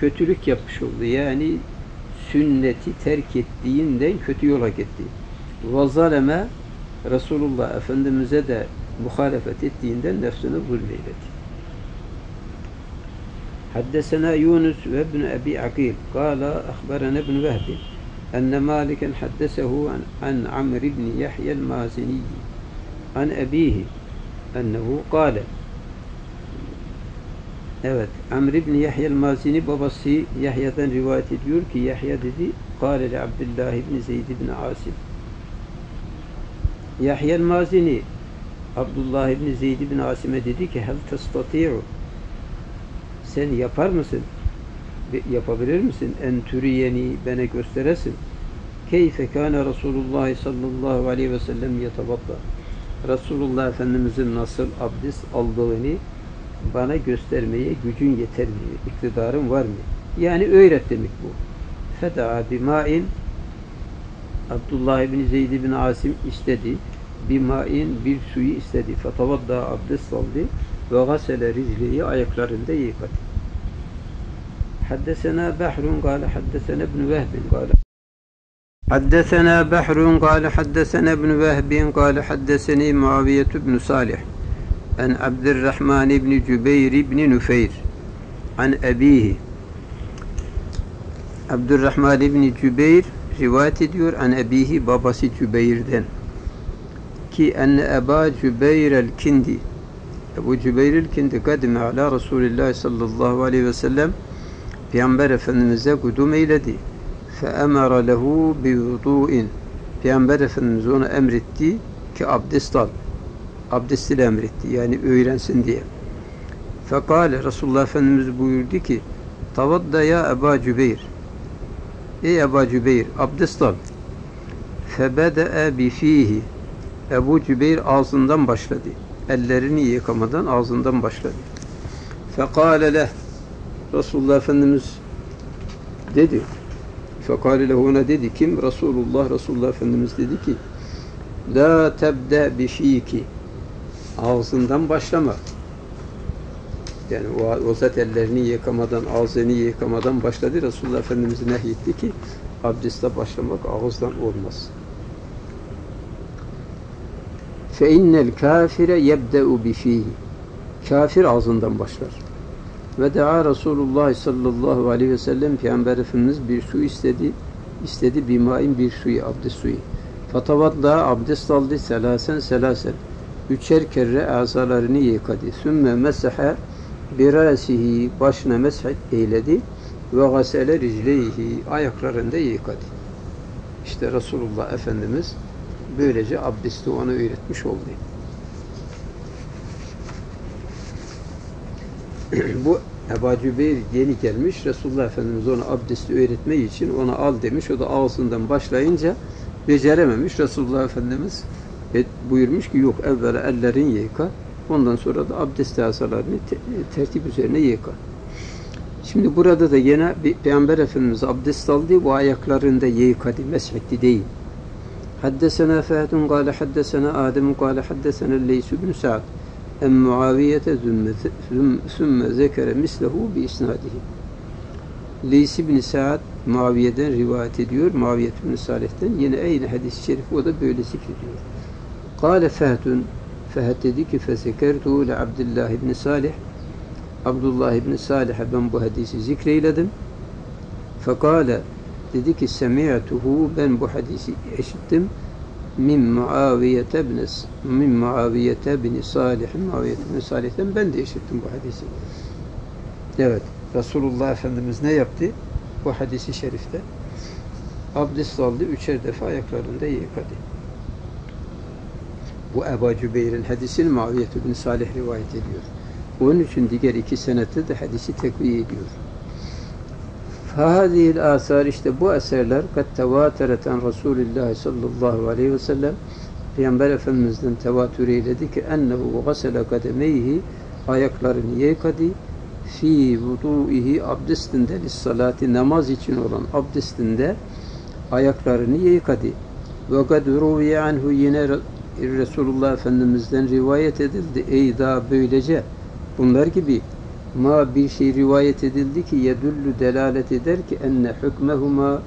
Kötülük yapmış oldu. Yani sünneti terk ettiğinden kötü yola gitti. Ve zaleme, Resulullah Efendimiz'e de muhalefet ettiğinden nefsine zulmeyledi. Haddesena Yunus ve ibn Ebi Akil, kâla ahbarana ibn Vehbi, enne Maliken haddesehu an Amr ibn Yahya el-Mazini, an ebihi, ennehu kâle. Evet, Amr ibn Yahya el-Mazini babası Yahya'dan rivayet ediyor ki, Yahya dedi, kâle li Abdullah ibn Zeyd ibn Asim. Yahya el-Mazini Abdullah ibn Zeyd ibn Asim'e dedi ki, hel tastati'u, sen yapar mısın? Yapabilir misin? En türiyeni, bana gösteresin. Keyfe kâne Resulullah sallallahu aleyhi ve sellem yetevatla. Resulullah Efendimiz'in nasıl abdest aldığını bana göstermeye gücün yeter mi? İktidarın var mı? Yani öğret demek bu. Feda bima'in, Abdullah ibn Zeyd ibn Asim istedi. Bima'in, bir suyu istedi. Fetavadda, abdest aldı. Ve gasele rizliyi, ayaklarında yıkadı. Haddesena Behrun kâle haddesena ibn Vehbin kâle haddesena Behrun kâle haddesena ibn Vehbin kâle haddeseni Muaviyet ibn Salih en Abdurrahman ibn Cübeyr ibn Nufeyr an ebihi, Abdurrahman ibn Cübeyr rivayet ediyor, an ebihi, babası Cübeyr'den ki enne Eba Cübeyr el-Kindi, Ebu Cübeyr el-Kindi kadime ala Resulullah sallallahu aleyhi ve sellem, Peygamber Efendimiz'e kudum eyledi. فَاَمَرَ لَهُ بِوُضُوءٍ, Peygamber Efendimiz ona emretti ki abdest al. Abdest ile emretti, yani öğrensin diye. فَقَالَ, Resulullah Efendimiz buyurdu ki, تَوَدَّ يَا أَبَا Cübeyr, ey Ebu Cübeyr, abdest al. فَبَدَأَ بِف۪يهِ, Ebu Cübeyr ağzından başladı. Ellerini yıkamadan ağzından başladı. فَقَالَ لَهُ, Resulullah Efendimiz dedi, fekâle lehu, ona dedi, kim? Resulullah, Resulullah Efendimiz dedi ki, la tebde bişiki, ağzından başlama. Yani o, o zat ellerini yıkamadan, ağzını yıkamadan başladı. Resulullah Efendimiz nehyetti ki, abdeste başlamak ağızdan olmaz. Fe innel kafire yebde'u bişihi, kafir ağzından başlar. Ve dea Resulullah sallallahu aleyhi ve sellem, Peygamber Efendimiz bir su istedi. İstedi bimain, bir suyu, abdest suyu. Fatavadla, abdest aldı, selasen selasen. Üçer kere azalarını yıkadı. Sümme mesaha birasihi, başına mesah eyledi. Ve gasele ricleyhi, ayaklarında yıkadı. İşte Resulullah Efendimiz böylece abdesti ona öğretmiş oldu. Bu Ebu Cübeyr yeni gelmiş, Resulullah Efendimiz ona abdesti öğretmek için ona al demiş, o da ağzından başlayınca becerememiş. Resulullah Efendimiz et, buyurmuş ki, yok, evvela ellerini yıka, ondan sonra da abdest azalarını te tertip üzerine yıka. Şimdi burada da yine Peygamber Efendimiz abdest aldı, bu ayaklarında yıkadı, meshetti değil. Haddesena Fâdun kâle haddesena Âdem'un kâle haddesena Leys ibn Sa'd en Muaviyete sümme zekere mislehu bi isnadihi. Leys ibn Sa'd Muaviye'den rivayet ediyor. Muaviyet ibn Salih'ten yine aynı hadis-i şerif, o da böyle zikrediyor. Kâle Fehtun, Feht dedi ki, fezekertuhu le Abdullah ibn Salih, Abdullah ibn Salih'e ben bu hadisi zikreyledim. Fekâle, dedi ki, semi'tuhu, ben bu hadisi eşittim. Min Muaviyete ibn Min Muaviyete ibn Salih, Muaviyete ibn Salih'ten ben de işittim bu hadisi. Evet, Resulullah Efendimiz ne yaptı? Bu hadisi şerifte abdest aldı, üçer defa ayaklarında yıkadı. Bu Ebu Cübeyr'in hadisini Muaviyete ibn Salih rivayet ediyor. Onun için diğer iki senette de hadisi tekviye ediyor. Fâhâzihil âsâr, işte bu eserler kad tevâtereten Rasûlillâhi sallallahu aleyhi ve sellem, Peygamber Efendimiz'den tevatür eyledi ki ennehu gasele kademeyhi, ayaklarını yıkadı, fi vudu'ihi abdestinde lissalati namaz için olan abdestinde ayaklarını yıkadı. Ve kad ruviye anhu yine Resulullah Efendimiz'den rivayet edildi. Eyda böylece bunlar gibi ma bir şey rivayet edildi ki yedüllü delalet eder ki enne hükmehuma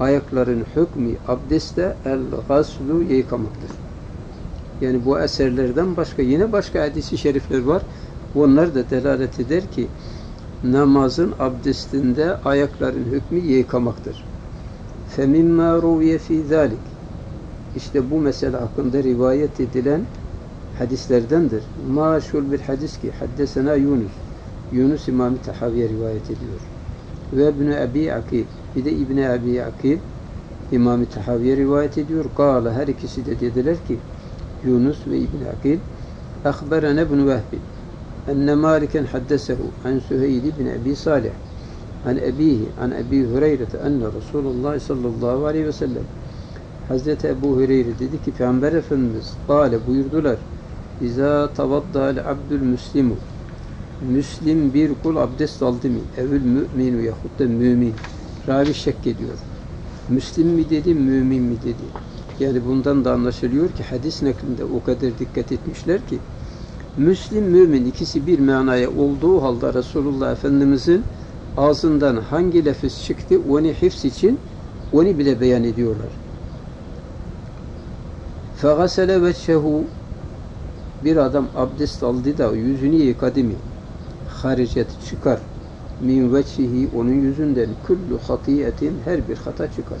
ayakların hükmü abdeste el gaslu yıkamaktır. Yani bu eserlerden başka yine başka hadisi şerifler var. Onlar da delalet eder ki namazın abdestinde ayakların hükmü yıkamaktır. فَمِمَّا رُوْيَ فِي ذَلِكِ İşte bu mesele hakkında rivayet edilen hadislerdendir. مَا شُلْ bir hadis ki haddesena Yunus. Yunus İmam-ı Tahavi'ye rivayet ediyor. Ve İbn-i Ebi Akil. Bir de İbn-i Ebi Akil İmam-ı Tahavi'ye rivayet ediyor. قَالَ Her ikisi de dediler ki Yunus ve İbn-i Akil اَخْبَرَنَ بْنُ وَهْبِ اَنَّ مَالِكًا حَدَّسَهُ عَنْ سُهَيْلِ بْنِ أَبِي صَالِحِ عن أبيه عن أبي هريرة أن رسول الله صلى الله عليه وسلم Hazreti Ebu Hureyre dedi ki Peygamber Efendimiz kâle buyurdular İzâ tavaddâle abdülmüslimu Müslim bir kul abdest aldı mı? Evül mü'minu yahut da mümin ravi şek ediyor. Müslim mi dedi, mümin mi dedi? Yani bundan da anlaşılıyor ki hadis naklinde o kadar dikkat etmişler ki Müslim, mümin ikisi bir manaya olduğu halde Resulullah Efendimiz'in ağzından hangi lafız çıktı, onu hifz için, onu bile beyan ediyorlar. فَغَسَلَ وَجْهَهُ Bir adam abdest aldı da yüzünü yıkadı mı? خَرِجَتْ çıkar. مِنْ وَجْهِهِ Onun yüzünden küllü hatiyetin her bir hata çıkar.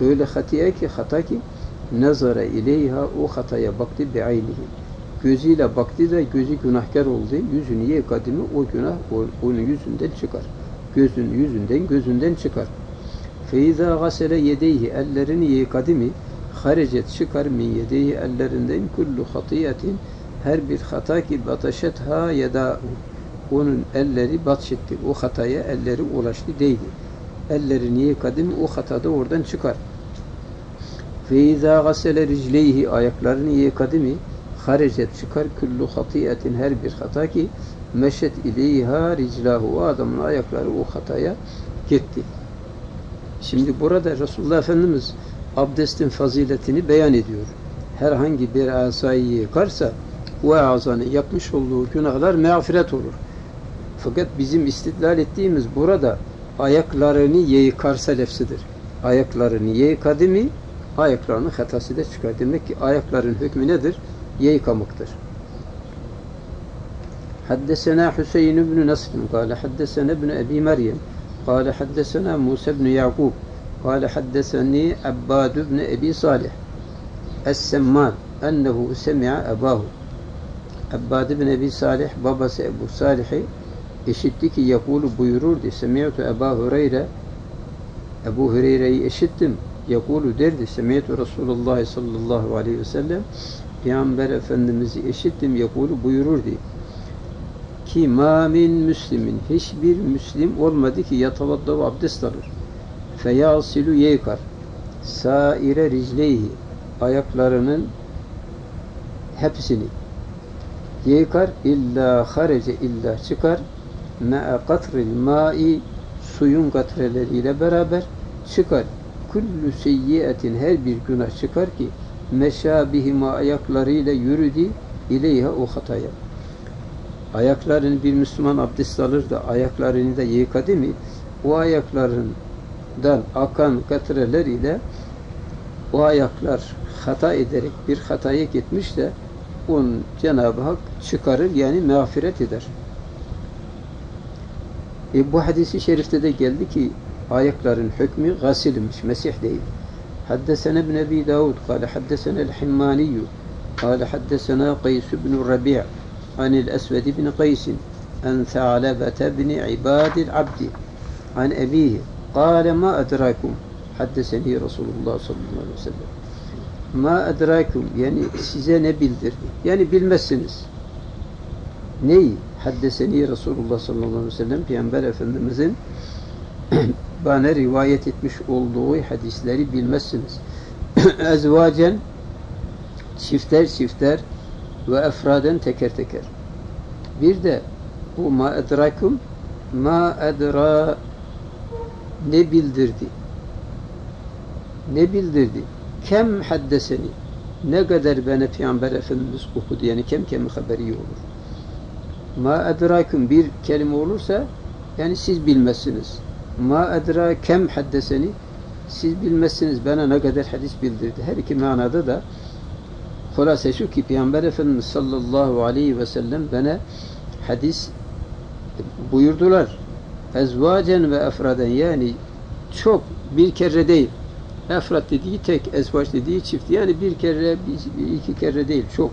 Öyle hatiye ki, hata ki, nazara ileyha o hataya baktı be'aynihi. Gözüyle baktı da gözü günahkar oldu. Yüzünü yıkadı mı? O günah onun yüzünden çıkar. Gözün yüzünden gözünden çıkar. Feiza gasele yedeyhi ellerini yıkadı mı? Haricet çıkar min yedeyhi ellerinden kullu hatiyetin her bir hata ki bataşetha yeda onun elleri batşetti. O hataya elleri ulaştı değdi. Ellerini yıkadı mı? O hatada oradan çıkar. Feiza gasele ricleyhi ayaklarını yıkadı mı? Haricet çıkar kullu hatiyetin her bir hata ki meşet ileyha riclahu. O adamın ayakları o hataya gitti. Şimdi burada Resulullah Efendimiz abdestin faziletini beyan ediyor. Herhangi bir asayı yıkarsa o azanı yapmış olduğu günahlar mağfiret olur. Fakat bizim istidlal ettiğimiz burada ayaklarını yıkarsa lefzidir. Ayaklarını yıkadı mı? Ayaklarının hatası da çıkar. Demek ki ayakların hükmü nedir? Yıkamaktır. حدثنا حسين بن نصر قال حدثنا ابن أبي مريم قال حدثنا موسى بن يعقوب قال حدثني عباد بن أبي صالح السمان أنه سمع أباه عباد بن أبي صالح babası Ebu Salih'i işitti ki yakulu buyururdu semi'tu Ebu Hureyre Ebu Hureyre'yi işittim yakulu derdi semi'tu Resulullah sallallahu aleyhi ve sellem Peygamber Efendimiz'i işittim yakulu buyururdu ki ma min müslimin hiçbir müslim olmadı ki yatavaddavu abdest alır. Feyasilu yekar saire ricleyhi ayaklarının hepsini yekar illa harece illa çıkar me'a katril ma'i suyun katreleriyle beraber çıkar. Kullu seyyiyetin her bir günah çıkar ki meşabihima ayaklarıyla yürüdü ileyha o hataya. Ayaklarını bir Müslüman abdest alır da ayaklarını da yıkadı mı? O ayaklarından akan katreler ile o ayaklar hata ederek bir hataya gitmiş de onun Cenab-ı Hak çıkarır yani mağfiret eder. E bu hadisi şerifte de geldi ki ayakların hükmü gasilmiş, mesih değil. Haddesene ibn Ebi Davud, kâle haddesene el-Himmaniyyü, kâle haddesene Qays ibn Rabi'a, عن الأسود بن قيس عن ثعلبة بن عباد العبد عن أبيه قال ما أدراكم حدثني رسول الله صلى الله عليه وسلم ما أدراكم yani size ne bildirdi yani bilmezsiniz neyi haddeseni Resulullah sallallahu aleyhi ve sellem Peygamber Efendimizin bana rivayet etmiş olduğu hadisleri bilmezsiniz ezvacen çifter çifter ve efraden teker teker. Bir de bu ma edrakum ma edra ne bildirdi? Ne bildirdi? Kem haddeseni ne kadar bana Peygamber Efendimiz okudu. Yani kem kemi haberi olur. Ma edraküm bir kelime olursa yani siz bilmezsiniz. Ma edra kem haddeseni siz bilmezsiniz bana ne kadar hadis bildirdi. Her iki manada da hulase şu ki Peygamber Efendimiz sallallahu aleyhi ve sellem bana hadis buyurdular. Ezvacen ve efraden yani çok bir kere değil. Efrat dediği tek, ezvaç dediği çift. Yani bir kere, bir, iki kere değil. Çok.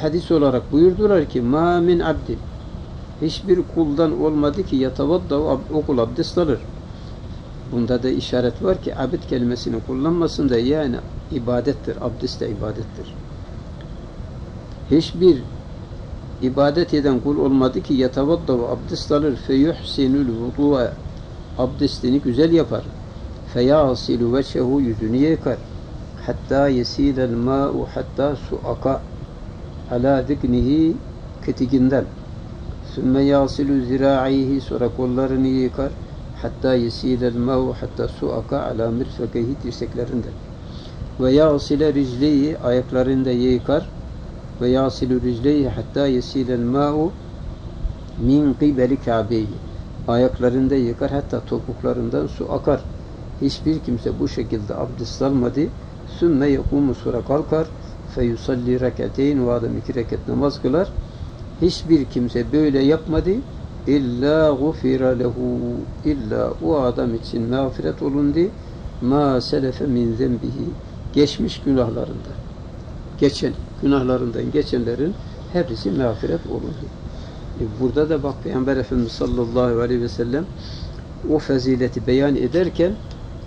Hadis olarak buyurdular ki ma min abdin hiçbir kuldan olmadı ki yatavadda o kul abdest alır. Bunda da işaret var ki abid kelimesini kullanmasında yani ibadettir. Abdest de ibadettir. Hiçbir ibadet eden kul olmadı ki yatavadda abdest alır. Feyuhsinul vudu'a abdestini güzel yapar. Feyasilu veçehu yüzünü yıkar. Hatta yesilel ma'u hatta su'aka ala ziknihi ketiginden. Sümme yasilu ziraihi sonra kollarını yıkar. Hatta yesilel ma'u hatta su'aka ala mirfekehi dirseklerinden. Ve yasile ricleyi ayaklarında yıkar. Ve yasilu ricleyi hatta yesilel ma'u min qibeli ka'beyi ayaklarında yıkar hatta topuklarından su akar. Hiçbir kimse bu şekilde abdest almadı. Sümme yekumu sura kalkar. Feyusalli reketeyn ve adam iki reket namaz kılar. Hiçbir kimse böyle yapmadı. İlla gufira lehu. İlla o adam için mağfiret olundu. Ma selefe min zembihi. Geçmiş günahlarında. Geçen günahlarından geçenlerin hepsi mağfiret olundu. E burada da bak Peygamber Efendimiz sallallahu aleyhi ve sellem o fazileti beyan ederken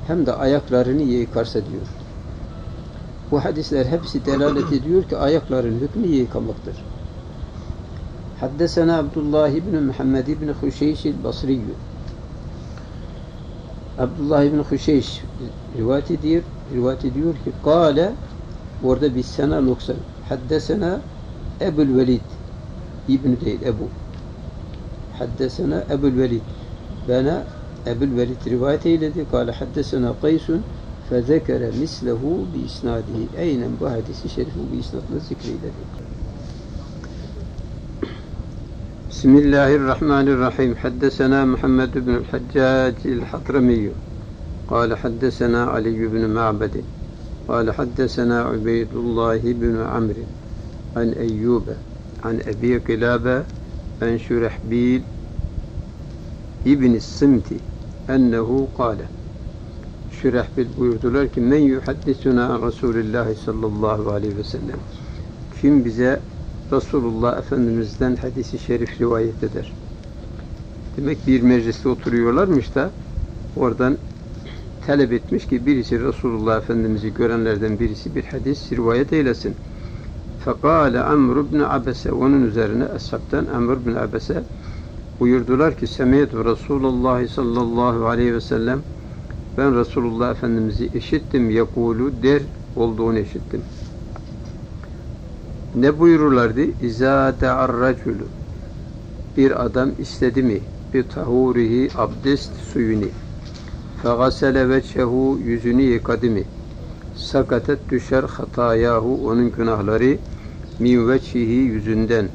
hem de ayaklarını yıkarsa diyor. Bu hadisler hepsi delalet ediyor ki ayakların hükmü yıkamaktır. Haddesena Abdullah ibn Muhammed ibn Huşeyş el-Basri. Abdullah ibn Huşeyş rivayet ediyor, rivayet ediyor ki kâle orada bir sene noksan. Haddesena Ebu'l-Velid İbn değil Ebu. Haddesena Ebu'l-Velid. Bana Ebu'l-Velid rivayet eyledi. Kâle haddesena Kaysun fezekere mislehu bi isnadihi. Aynen bu hadisi şerifi bu isnadla zikreyledi. Bismillahirrahmanirrahim. Haddesena Muhammed ibn-i Haccac el-Hadramiyyü. Kâle haddesena Ali ibn-i Ma'bedi. Kâle haddesena Ubeydullah ibn-i Amri. An Eyyube. An Ebi Kilabe. An Şurahbil. İbn-i Simti ennehu kâle Şurahbil buyurdular ki men yuhaddisuna Resulullah sallallahu aleyhi ve sellem kim bize Resulullah Efendimiz'den hadisi şerif rivayet eder. Demek bir mecliste oturuyorlarmış da oradan talep etmiş ki birisi Resulullah Efendimiz'i görenlerden birisi bir hadis rivayet eylesin. Fekâle Amr ibn Abese onun üzerine ashabtan Amr ibn Abese buyurdular ki Semiyetü Resulullah sallallahu aleyhi ve sellem ben Resulullah Efendimiz'i işittim yekulu der olduğunu işittim. Ne buyururlardı? İzâ te'arracülü bir adam istedi mi? Bir tahurihi abdest suyunu fegasele veçehu yüzünü yıkadı mı? Sakatet düşer hatayahu onun günahları min veçihi yüzünden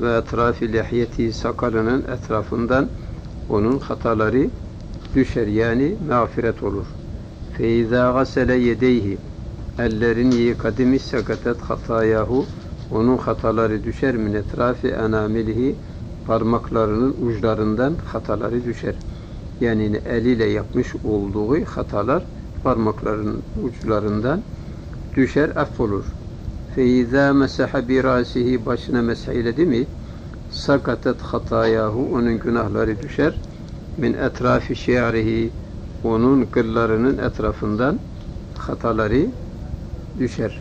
ve etrafı lehiyeti sakalının etrafından onun hataları düşer yani mağfiret olur. Feiza gasele yedeyhi ellerini yıkadı mı sakatet hatayahu onun hataları düşer min etrafı enamilihi parmaklarının uçlarından hataları düşer. Yani eliyle yapmış olduğu hatalar parmaklarının uçlarından düşer affolur. فَاِذَا مَسَحَ بِرَاسِهِ başına mesailedi mi? سَقَتَتْ خَطَايَاهُ onun günahları düşer. مِنْ اَتْرَافِ شِعْرِهِ onun kıllarının etrafından hataları düşer.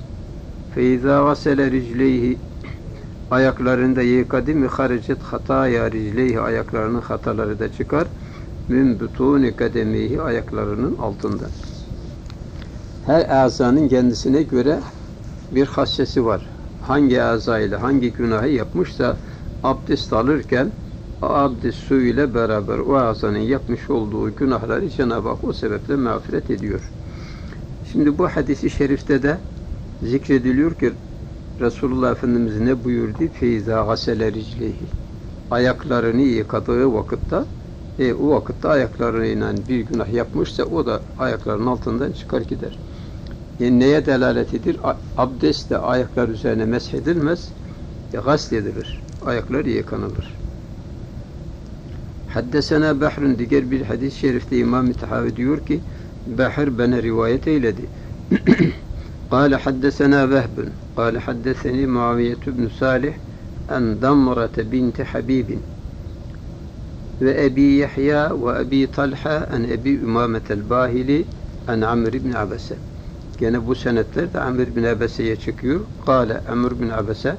فَاِذَا غَسَلَ رِجْلَيْهِ ayaklarında yıkadı mi? خَرَجَتْ خَطَايَا رِجْلَيْهِ ayaklarının hataları da çıkar. مِنْ بُتُونِ قَدَمِهِ ayaklarının altından. Her azanın kendisine göre bir hassesi var. Hangi azayla hangi günahı yapmışsa abdest alırken abdest suyuyla beraber o azanın yapmış olduğu günahları Cenab-ı Hak o sebeple mağfiret ediyor. Şimdi bu hadisi şerifte de zikrediliyor ki Resulullah Efendimiz ne buyurdu? فَاِذَا غَسَلَ رِجْلَيْهِ ayaklarını yıkadığı vakitte e, o vakitte ayaklarıyla bir günah yapmışsa o da ayaklarının altından çıkar gider. Yani neye delalet edir? Abdestle ayaklar üzerine mesh edilmez, e, gasl edilir. Ayaklar yıkanılır. Haddesena Behr'ün diğer bir hadis-i şerifte İmam-ı Tahavi diyor ki Behr bana rivayet eyledi. قال حدثنا وهب قال حدثني معاوية بن صالح أن ضمرة بنت حبيب وأبي يحيى وأبي طلحة أن أبي أمامة الباهلي أن عمرو بن عبسة. Gene bu senetlerde Amr bin Abese'ye çıkıyor. Kale Amr bin Abese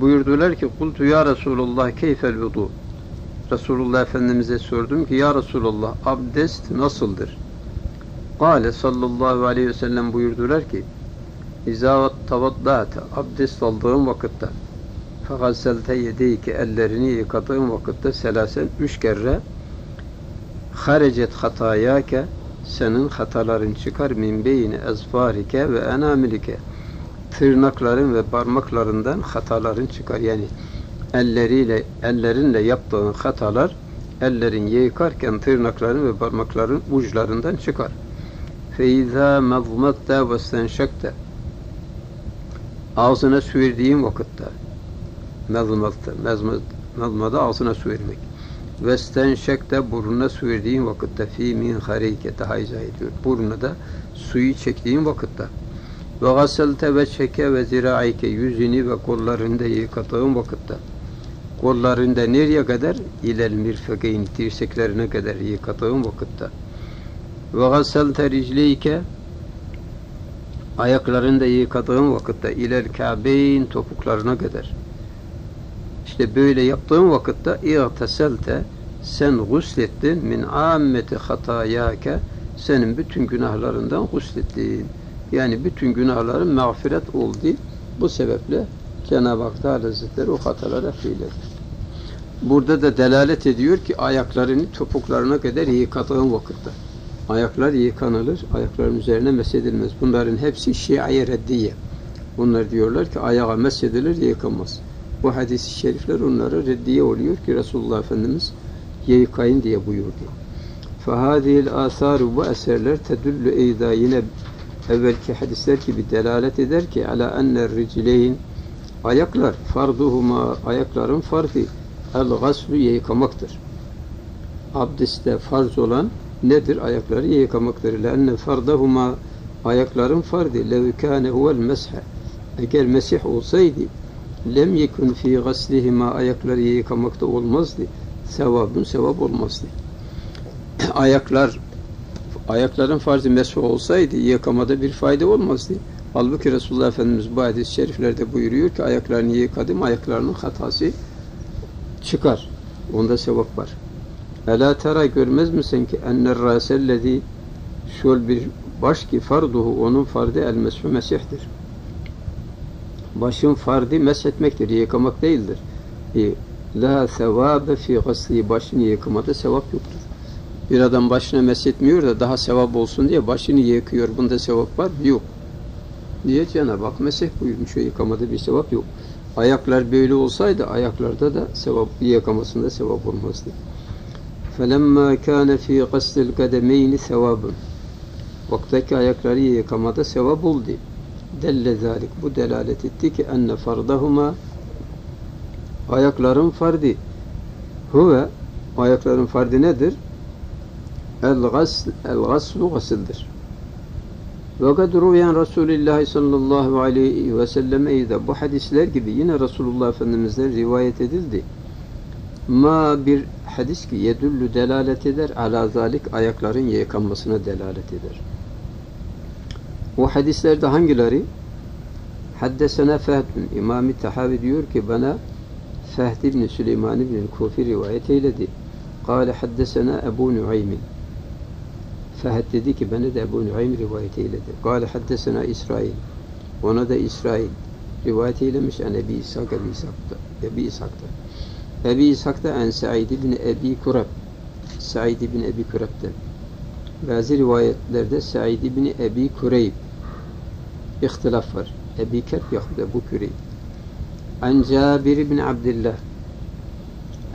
buyurdular ki kultu ya Resulullah keyfel vudu. Resulullah Efendimiz'e sordum ki ya Resulullah abdest nasıldır? Kale sallallahu aleyhi ve sellem buyurdular ki İzâ tavaddâte abdest aldığın vakitte fegasselte yedeyke ellerini yıkadığın vakitte selasen üç kere harecet hatayâke senin hataların çıkar min beyni ezfarike ve enamilike tırnakların ve parmaklarından hataların çıkar. Yani elleriyle ellerinle yaptığın hatalar ellerin yıkarken tırnakların ve parmakların uçlarından çıkar. فَاِذَا مَظْمَتَّ وَاسْتَنْشَكْتَ ağzına su verdiğin vakitte mezmatta mezmada ağzına su vermek vestenşekte burnuna su verdiğin vakitte fi min harikete hayza ediyor. Burnuna da suyu çektiğin vakitte ve gaselte ve çeke ve ziraike yüzünü ve kollarını da yıkadığın vakitte kollarını da nereye kadar? İlel mirfekeyn dirseklerine kadar yıkadığın vakitte ve gaselte ricleyke ayaklarını da yıkadığın vakitte ilel kâbeyn topuklarına kadar. İşte böyle yaptığın vakitte i'teselte sen guslettin min ammeti hatayâke senin bütün günahlarından guslettin. Yani bütün günahların mağfiret oldu. Bu sebeple Cenab-ı Hak Teala Hazretleri o hatalara fiil etti. Burada da delalet ediyor ki ayaklarını topuklarına kadar yıkadığın vakitte. Ayaklar yıkanılır, ayakların üzerine meshedilmez. Bunların hepsi şiaye reddiye. Bunlar diyorlar ki ayağa meshedilir, yıkanmaz. Bu hadis-i şerifler onlara reddiye oluyor ki Resulullah Efendimiz yıkayın diye buyurdu. فَهَذِهِ الْآثَارُ bu eserler تَدُلُّ اَيْدَا yine evvelki hadisler gibi delalet eder ki عَلَى اَنَّ الرِّجْلَيْنِ ayaklar farduhuma ayakların fardı el-gaslu yıkamaktır. Abdeste farz olan nedir? Ayakları yıkamaktır. لَاَنَّ فَرْضَهُمَا ayakların fardı لَوْ كَانَ هُوَ الْمَسْحَ eğer Mesih olsaydı lem yekun fi gaslihima ayakları yıkamakta olmazdı. Sevabın sevap olmazdı. Ayaklar ayakların farz-ı mesh olsaydı yıkamada bir fayda olmazdı. Halbuki Resulullah Efendimiz bu hadis-i şeriflerde buyuruyor ki ayaklarını yıkadım ayaklarının hatası çıkar. Onda sevap var. Ela tera görmez misin ki enner rasellezi şöyle bir baş ki farduhu onun fardı el mesh mesihtir. Başın fardı meshetmektir, yıkamak değildir. La sevabe fi gasli başını yıkamada sevap yoktur. Bir adam başına meshetmiyor da daha sevap olsun diye başını yıkıyor. Bunda sevap var mı? Yok. Niye? Cenab-ı Hak mesh buyurmuş. Yıkamada bir sevap yok. Ayaklar böyle olsaydı ayaklarda da sevap yıkamasında sevap olmazdı. Felemma kana fi gaslil kademeyni sevabun. Vaktaki ayakları yıkamada sevap oldu. Delle zalik bu delalet etti ki enne fardahuma ayakların fardı huve ayakların fardı nedir? El gasl el gaslu gasildir. Ve kad ruviyen Resulullah sallallahu aleyhi ve sellem'e de bu hadisler gibi yine Resulullah Efendimiz'den rivayet edildi. Ma bir hadis ki yedüllü delalet eder ala zalik ayakların yıkanmasına delalet eder. O hadislerde hangileri? Haddesena Fehdün. İmam-ı Tahavi diyor ki bana Fehd ibn Süleyman ibn Kufi rivayet eyledi. Kale haddesena Ebu Nuaym. Fehd dedi ki bana da Ebu Nuaym rivayet eyledi. Kale haddesena İsrail. Ona da İsrail rivayet eylemiş. Ebi İshak, Ebi İshak'ta. Ebi İshak'ta. Ebi İshak'ta en Sa'id bin Ebi Kurab, Sa'id bin Ebi Kurab'da. Bazı rivayetlerde Sa'id bin Ebi Kureyb ihtilaf var. Ebi Kerb yahut Ebu Kureyb. An Cabir bin Abdullah,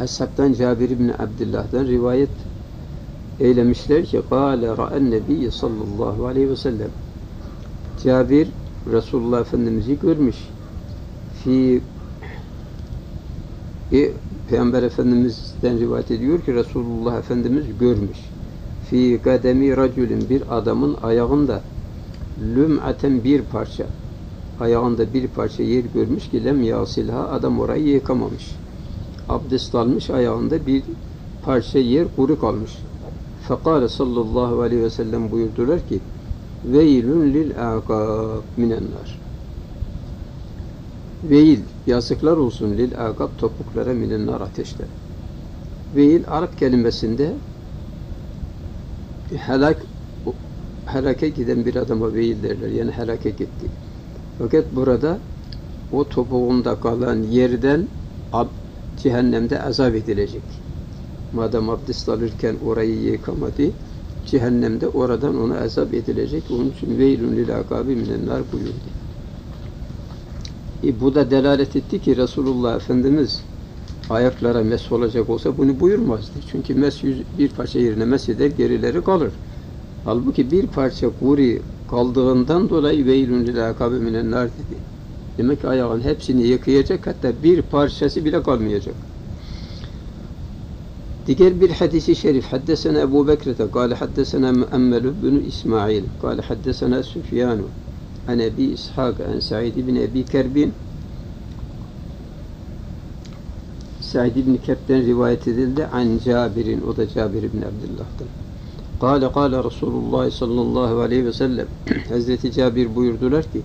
Ashab'tan Cabir bin Abdullah'dan rivayet eylemişler ki قال رأى النبي sallallahu aleyhi ve sellem, Cabir Resulullah Efendimiz'i görmüş. Fi e, Peygamber Efendimiz'den rivayet ediyor ki Resulullah Efendimiz görmüş. Fi kademi raculin, bir adamın ayağında lüm'aten, bir parça, ayağında bir parça yer görmüş ki lem yasilha, adam orayı yıkamamış. Abdest almış, ayağında bir parça yer kuru kalmış. Fekale sallallahu aleyhi ve sellem buyurdular ki veylün lil aqab minennar. Veil, yazıklar olsun, lil aqab, topuklara, minennar, ateşte. Veil, Arap kelimesinde helak, helake giden bir adama veil derler. Yani helake gitti. Fakat burada o topuğunda kalan yerden ab, cehennemde azap edilecek. Madem abdest alırken orayı yıkamadı, cehennemde oradan ona azap edilecek. Onun için veylun lil akabi minennar buyurdu. E, bu da delalet etti ki Resulullah Efendimiz ayaklara mesh olacak olsa bunu buyurmazdı. Çünkü mesh yüz, bir parça yerine mesh eder, gerileri kalır. Halbuki bir parça kuri kaldığından dolayı veylun lil akabi minennar dedi. Demek ki ayağın hepsini yıkayacak, hatta bir parçası bile kalmayacak. Diğer bir hadisi şerif, haddesene Ebu Bekir'de, kâle haddesene Muammelü bin İsmail, kâle haddesene Süfyanu, an Ebi İshak, an Sa'id bin Ebi Kerbin, Sa'id bin Kerb'den rivayet edildi, an Cabir'in, o da Cabir bin Abdullah'dan. Kâle, kâle Resulullah sallallahu aleyhi ve sellem, Hazreti Cabir buyurdular ki,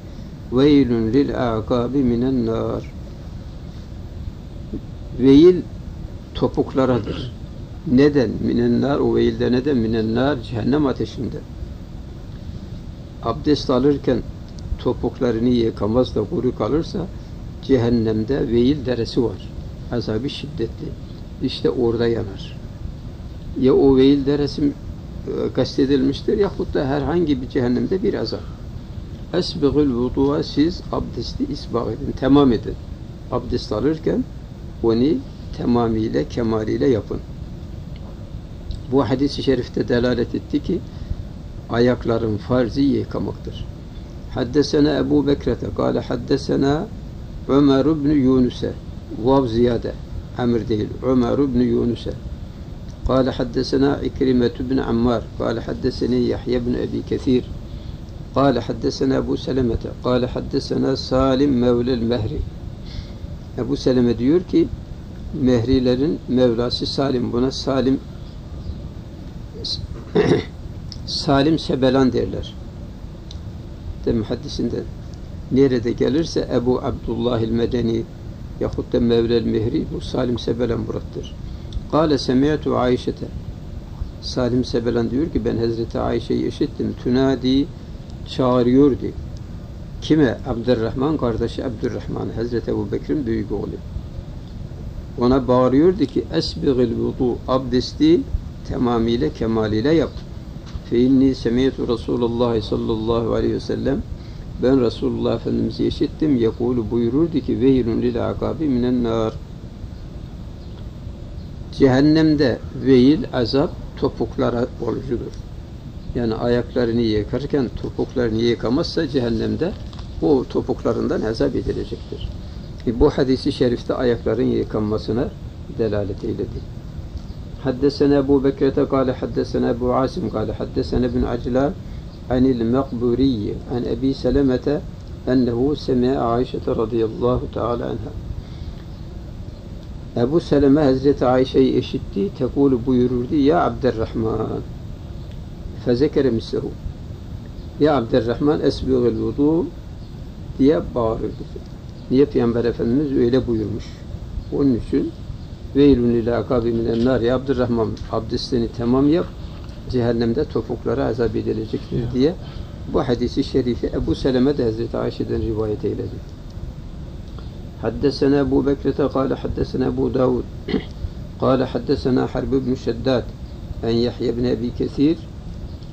veylün lil a'kâbi minen nâr. Veil topuklarıdır. Neden? Minennar, o veilde neden? Minennar, cehennem ateşinde. Abdest alırken topuklarını yıkamaz da kuru kalırsa cehennemde veil deresi var. Azabı şiddetli. İşte orada yanar. Ya o veil deresi kastedilmiştir yahut da herhangi bir cehennemde bir azap. Esbigül vudu'a, siz abdesti isbag edin, tamam edin. Abdest alırken onu tamamıyla, kemaliyle yapın. Bu hadis-i şerifte delalet etti ki ayakların farzı yıkamaktır. Haddesena Ebu Bekir'te, kâle haddesena Ömer ibn Yunus'e, vav ziyade, emir değil, Ömer ibn Yunus'e, kâle haddesena İkrimet ibn Ammar, kâle haddeseni Yahya ibn Ebi Kesir, kâle haddesena Ebu Seleme'te, kâle haddesena Salim mevlil Mehri. Ebu Seleme diyor ki Mehrilerin Mevlası Salim, buna Salim Salim Sebelan derler. Dem hadisinde nerede gelirse Ebu Abdullahil Medeni yahut da Mevlel Mehri, bu Salim Sebelan burattır. Kâle semiyatu Ayşe'te, Salim Sebelan diyor ki ben Hazreti Ayşe'yi işittim. Tünadi, çağırıyordu. Kime? Abdurrahman kardeşi Abdurrahman, Hazreti Ebu Bekir'in büyük oğlu. Ona bağırıyordu ki esbigil vudu, abdesti tamamıyla, kemaliyle yap. Fe inni semiyetu Resulullah sallallahu aleyhi ve sellem, ben Resulullah Efendimiz'i işittim. Yekulu, buyururdu ki veylun lil akabi minen nar. Cehennemde veil, azap topuklara olucudur. Yani ayaklarını yıkarken topuklarını yıkamazsa cehennemde o topuklarından azap edilecektir. Bu hadisi şerifte ayakların yıkanmasına delalet eyledi. Haddesene Ebu Bekir'te, kâle haddesene Ebu Asim, kâle haddesene bin Acla, anil Meqburiyye, an Ebi Seleme'te, ennehu semi'e Ayşe'te radıyallahu teala anha. Ebu Seleme Hazreti Ayşe'yi eşitti, tekulu buyururdu, ya Abdurrahman, fezekere mislehu, ya Abdurrahman esbigil vudu diye bağırırdı. Niye? Peygamber Efendimiz öyle buyurmuş. Onun için veylun lil akabi minennar, ya Abdurrahman abdestini tamam yap, cehennemde topuklara azap edilecektir ya diye bu hadisi şerifi Ebu Seleme de Hazreti Ayşe'den rivayet eyledi. حدثنا أبو بكرة قال حدثنا أبو داود قال حدثنا حرب بن شداد عن يحيى بن أبي كثير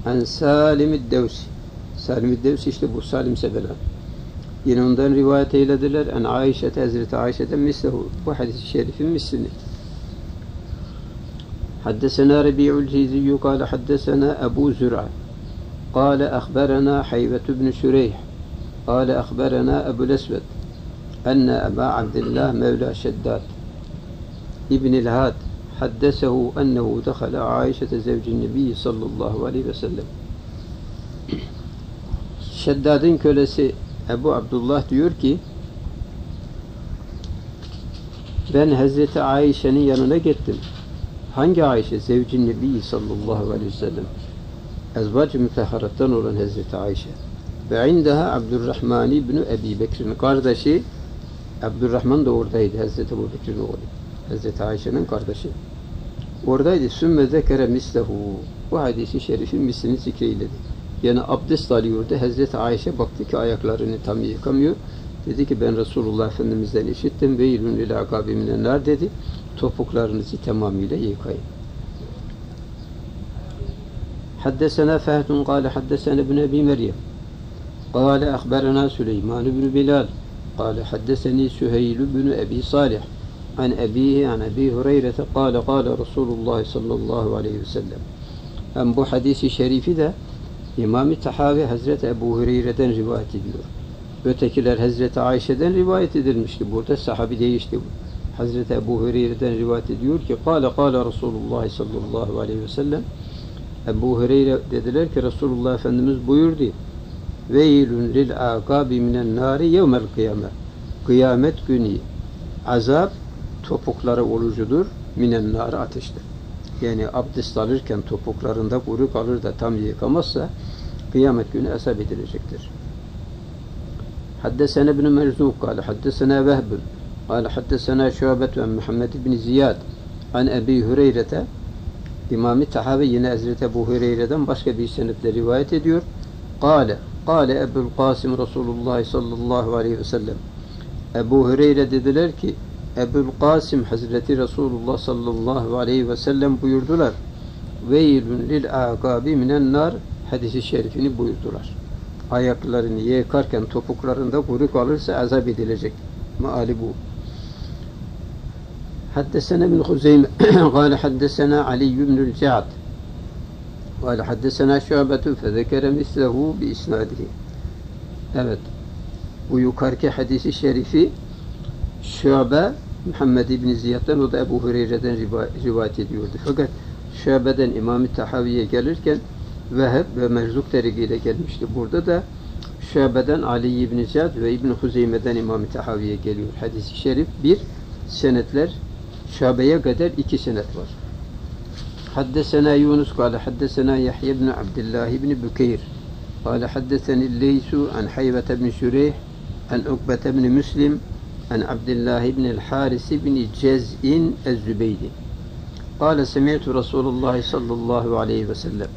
عن Salim الدوسي. Salim الدوسي işte bu Salim Sebelan. Yine ondan rivayet eylediler. En Ayşe Hazreti Ayşe'den mislehu. Bu hadis-i şerifin mislini. حدثنا ربيع الجيزي قال حدثنا أبو زرعة قال أخبرنا حيوة بن شريح قال أخبرنا أبو الأسود أن أبا عبد الله مولى شداد ابن الهاد حدثه أنه دخل عائشة زوج النبي صلى الله عليه وسلم. Şeddad'ın kölesi Ebu Abdullah diyor ki, ben Hazreti Ayşe'nin yanına gittim. Hangi Ayşe? Zevcin Nebi sallallahu aleyhi ve sellem. Ezvac-ı mütahharattan olan Hazreti Ayşe. Ve indaha Abdurrahman ibn-i Ebi Bekir'in kardeşi, Abdurrahman da oradaydı, Hazreti Ebu Bekir'in oğlu. Hazreti Ayşe'nin kardeşi. Oradaydı. Sümme zekere mislehu. Bu hadisi şerifin mislini zikreyledi. Yani abdest alıyordu. Hazreti Ayşe baktı ki ayaklarını tam yıkamıyor. Dedi ki ben Resulullah Efendimiz'den işittim. Ve ilün ile akabiminenler dedi. Topuklarınızı tamamıyla yıkayın. Haddesena Fehdun kâle haddesena ibn Ebi Meryem kâle akhberena Süleyman ibn Bilal kâle haddeseni Süheyl ibn Ebi Salih an ebihi an Ebi Hureyre'te kâle kâle Resulullah sallallahu aleyhi ve sellem. Hem bu hadisi şerifi de İmam-ı Tahavi Hazreti Ebu Hureyre'den rivayet ediyor. Ötekiler Hazreti Ayşe'den rivayet edilmişti. Burada sahabi değişti bu. Hazreti Ebu Hureyre'den rivayet ediyor ki قال قال Resulullah sallallahu aleyhi ve sellem. Ebu Hureyre dediler ki Resulullah Efendimiz buyurdu. Veylün lil akabi minen nari yevmel kıyamet. Kıyamet günü azap topukları olucudur minen nari ateşte. Yani abdest alırken topuklarında kuru kalır da tam yıkamazsa kıyamet günü azap edilecektir. Haddesene ibn Merzuq kâle haddesene Vehbül قال حدثنا شعبة عن محمد بن زياد عن أبي هريرة. İmam-ı Tahavi yine Hazreti Ebu Hureyre'den başka bir senetle rivayet ediyor. قال قال أبو القاسم رسول الله صلى الله عليه وسلم. Ebu Hureyre dediler ki Ebu'l Kasım Hazreti Resulullah sallallahu aleyhi ve sellem buyurdular. Veylün lil akabi minen nar hadisi şerifini buyurdular. Ayaklarını yıkarken topuklarında kuru kalırsa azap edilecek. Meali bu. حدثنا ابن خزيمة قال حدثنا علي بن الجعد قال حدثنا شعبة فذكر مثله بإسناده. Evet, bu yukarıki hadisi şerifi Şöbe Muhammed İbn Ziyad'dan, o da Ebu Hureyre'den rivayet ediyordu. Fakat Şöbe'den İmam-ı Tahavi'ye gelirken Veheb ve Merzuk tarikiyle gelmişti. Burada da Şöbe'den Ali İbn Ziyad ve İbn Huzeyme'den İmam-ı Tahavi'ye geliyor. Hadis-i şerif bir senetler Şabe'ye kadar iki senet var. Haddesena Yunus kâle haddesena Yahya ibn Abdullah ibn Bukeyr kâle haddeseni Leysu an Hayvete ibn Şureyh an Ukbete ibn Müslim an Abdullah ibn el-Haris ibn Cez'in ez-Zübeydi kâle semîtu Resulullah sallallahu aleyhi ve sellem.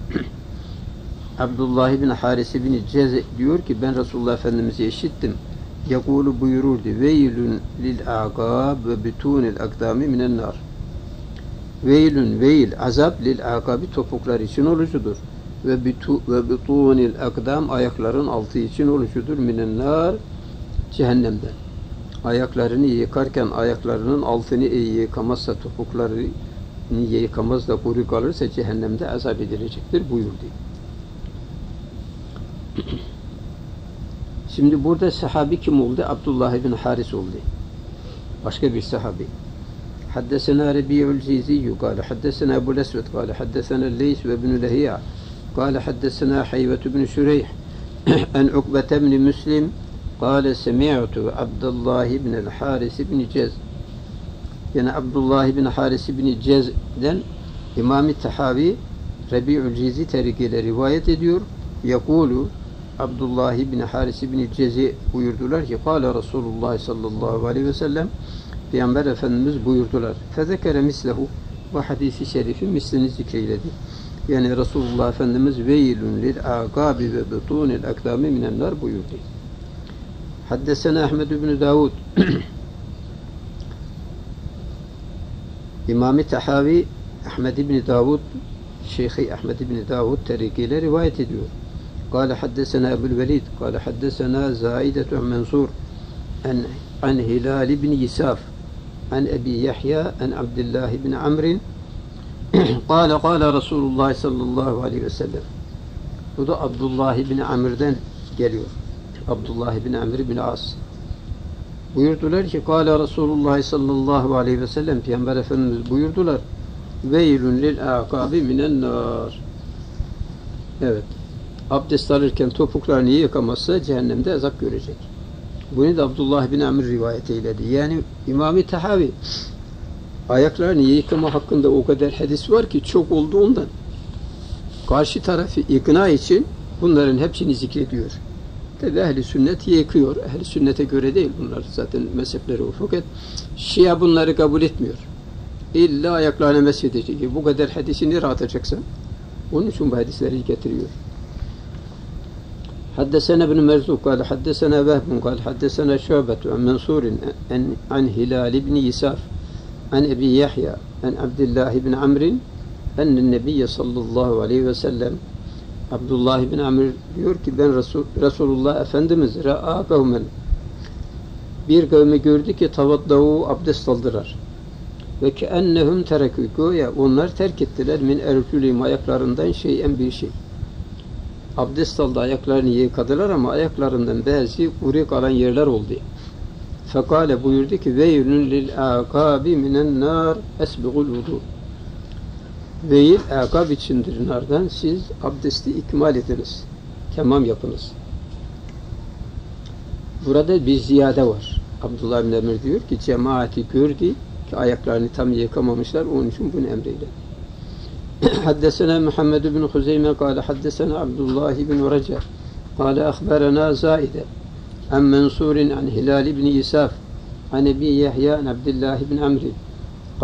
Abdullah ibn Haris ibn Cez diyor ki ben Resulullah Efendimiz'i işittim. Yekûlu buyururdu. Veylün lil-âkâb ve bitûnil akdâmi minennâr. Veylün, veyl, azap lil-âkâbi topuklar için oluşudur. Ve bitûnil akdâm ayakların altı için oluşudur. Minennâr cehennemden. Ayaklarını yıkarken ayaklarının altını yıkamazsa, topuklarını yıkamaz da kuru kalırsa cehennemde azap edilecektir buyurdu. Şimdi burada sahabi kim oldu? Abdullah ibn Haris oldu. Başka bir sahabi. Haddesena Rabi'ul Cizi'yu kâle haddesena Ebu'l Esved kâle haddesena Leys ve ibn Lehiyâ kâle haddesena Hayvet ibn Şureyh en Ukbete ibn Müslim kâle semi'tu Abdullah ibn el-Haris ibn Cez. Yani Abdullah ibn Haris ibn Cez'den İmam-ı Tahavi Rabi'ul Cizi tarikiyle rivayet ediyor. Yekûlu Abdullah ibn Haris ibn Cezi buyurdular ki kâle Resulullah sallallahu aleyhi ve sellem. Peygamber Efendimiz buyurdular. Fezekere mislehu ve hadisi şerifin mislini zikreyledi. Yani Resulullah Efendimiz veylün lil âkâbi ve bitûnil akdâmi minennâr buyurdu. Haddesena Ahmed ibn Davud İmam-ı Tahavi Ahmed İbni Davud, Şeyhi Ahmed İbni Davud tarikiyle rivayet ediyor. قال حدثنا أبو الوليد قال حدثنا زائدة منصور عن عن هلال بن يساف عن أبي يحيى عن عبد الله بن عمرو قال قال رسول الله صلى الله عليه وسلم. Bu da Abdullah bin Amr'den geliyor. Abdullah bin Amr bin As. Buyurdular ki قال Resulullah sallallahu aleyhi ve sellem, Peygamber Efendimiz buyurdular. Veylün lil akabi minen nar. Evet. Abdest alırken topuklarını yıkamazsa cehennemde azap görecek. Bunu da Abdullah bin Amr rivayet eyledi. Yani İmam-ı Tahavi ayaklarını yıkama hakkında o kadar hadis var ki çok oldu ondan. Karşı tarafı ikna için bunların hepsini zikrediyor. Tabi ehl-i sünnet yıkıyor. Ehl-i sünnete göre değil bunlar. Zaten mezhepleri o. Fakat Şia bunları kabul etmiyor. İlla ayaklarına meshedecek. Bu kadar hadisi nereye atacaksa onun için bu hadisleri getiriyor. حدثنا ابن مرزوق قال حدثنا وهب قال حدثنا شعبة عن منصور عن عن هلال بن يساف عن أبي يحيى عن عبد الله بن عمرو أن النبي صلى الله عليه وسلم عبد الله بن عمرو diyor ki ben Resul, Resulullah Efendimiz ra'a kavmen bir kavmi gördü ki tavaddu abdest aldılar ve ki ennehum terekû ya onlar terk ettiler min erkûlihim ayaklarından şeyen bir şey. Abdest aldı, ayaklarını yıkadılar ama ayaklarından bazı kuru kalan yerler oldu. Fekale buyurdu ki veylün lil akabi minen nar esbigul vudu. Veyl akab içindir nardan, siz abdesti ikmal ediniz, tamam yapınız. Burada bir ziyade var. Abdullah bin Amr diyor ki cemaati gördü ki ayaklarını tam yıkamamışlar, onun için bunu emreyledi. حدثنا محمد بن خزيمة قال حدثنا عبد الله بن رجع قال أخبرنا زائدة عن منصور عن هلال بن يساف عن أبي يحيى عن عبد الله بن عمرو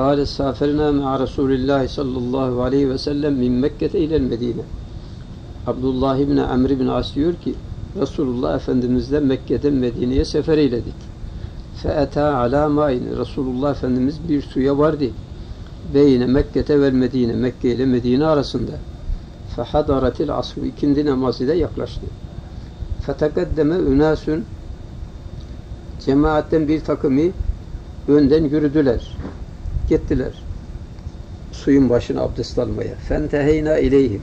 قال سافرنا مع رسول الله صلى الله عليه وسلم من مكة إلى المدينة. عبد الله بن عمرو بن عاص diyor ki Resulullah Efendimizle Mekke'den Medine'ye sefer eyledik. فأتى على ماء Resulullah Efendimiz bir suya vardı. Beyne Mekke'te ve Medine, Mekke ile Medine arasında. Fehadaratil asr, ikindi namazı ile yaklaştı. Fetekaddeme ünasun, cemaatten bir takımı önden yürüdüler, gittiler suyun başına abdest almaya. Fenteheyna ileyhim,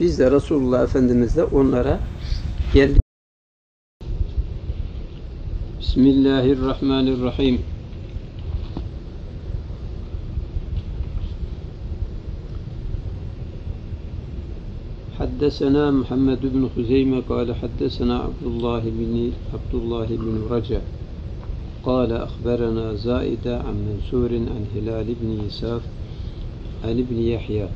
biz de Resulullah Efendimiz de onlara geldik. Bismillahirrahmanirrahim. حدثنا محمد بن خزيمة قال حدثنا عبد الله بن عبد الله بن رجع قال أخبرنا زائدة عن منصور عن هلال بن يساف عن ابن يحيى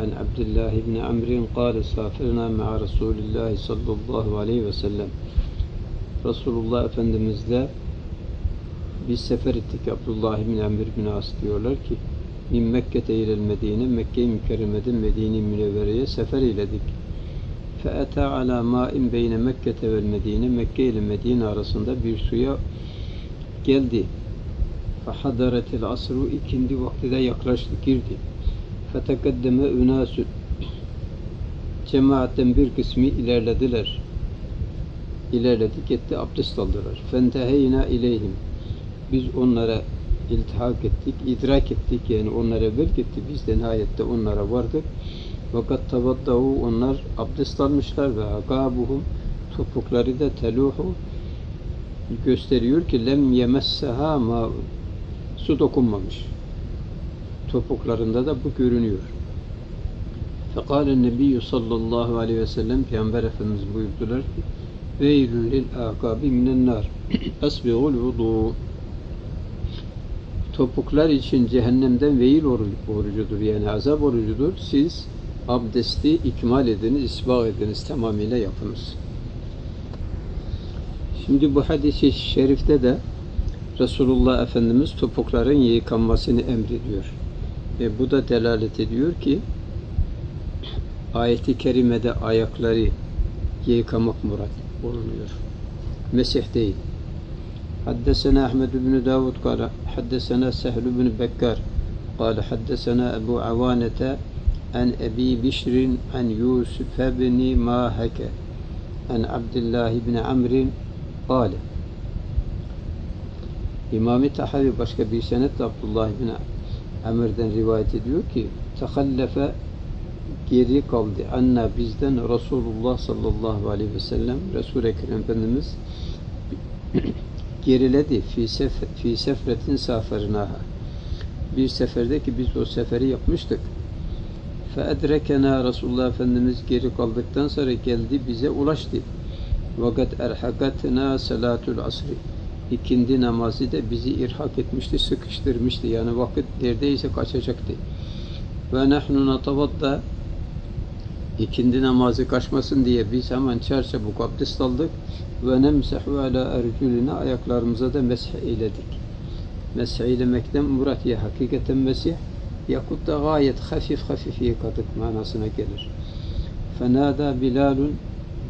عن عبد الله بن عمرو قال سافرنا مع رسول الله صلى الله عليه وسلم. Resulullah Efendimizle biz sefer ettik. Abdullah bin Amr bin As diyorlar ki min Mekke'te ilel Medine, Mekke-i Mükerreme'den Medine-i Münevvere'ye sefer eyledik. فَاَتَى عَلَى مَاءٍ بَيْنَ مَكَّةَ وَالْمَد۪ينَ Mekke ile Medine arasında bir suya geldi. فَحَدَرَتِ الْعَصْرُ ikindi vaktide yaklaştı, girdi. فَتَقَدَّمَ اُنَاسُ cemaatten bir kısmı ilerlediler. İlerledik etti, abdest aldılar. فَانْتَهَيْنَا اِلَيْهِمْ biz onlara İltihak ettik, idrak ettik yani onlara verk etti. Biz de nihayette onlara vardık. Fakat tabaddahu onlar abdest almışlar ve akabuhum topukları da teluhu gösteriyor ki lem yemessaha ma su dokunmamış. Topuklarında da bu görünüyor. Fekalen Nebiyyü sallallahu aleyhi ve sellem Peygamber Efendimiz buyurdular ki veylün lil akabi minen nar esbigul vudu. Topuklar için cehennemden veil orucudur yani azap orucudur. Siz abdesti ikmal ediniz, isbağ ediniz, tamamıyla yapınız. Şimdi bu hadis-i şerifte de Resulullah Efendimiz topukların yıkanmasını emrediyor. Ve bu da delalet ediyor ki ayet-i kerimede ayakları yıkamak murat olunuyor. Mesih değil. حدثنا أحمد بن داود قال حدثنا سهل بن بكار قال حدثنا أبو عوانة عن أبي بشر عن يوسف بن ماهك عن عبد الله بن عمرو قال İmam-ı Tahavi başka bir senetle Abdullah bin Amr'den rivayet ediyor ki tehallefe geri kaldı. Anna bizden Resulullah sallallahu aleyhi ve sellem Resul-i Ekrem Efendimiz geriledi. Fî, sef fî sefretin saferinâha. Bir seferde ki biz o seferi yapmıştık. Fe edrekena Resulullah Efendimiz geri kaldıktan sonra geldi bize ulaştı. Vakat erhakatna salatul asri. İkindi namazı da bizi irhak etmişti, sıkıştırmıştı. Yani vakit neredeyse kaçacaktı. Ve nahnu natavadda ikindi namazı kaçmasın diye biz hemen çarçabuk abdest aldık. Ve nemsehu ala ercülüne ayaklarımıza da mesh eyledik. Mesh eylemekten murat ya hakikaten mesih yakut da gayet hafif hafif yıkadık manasına gelir. Fenada Bilalun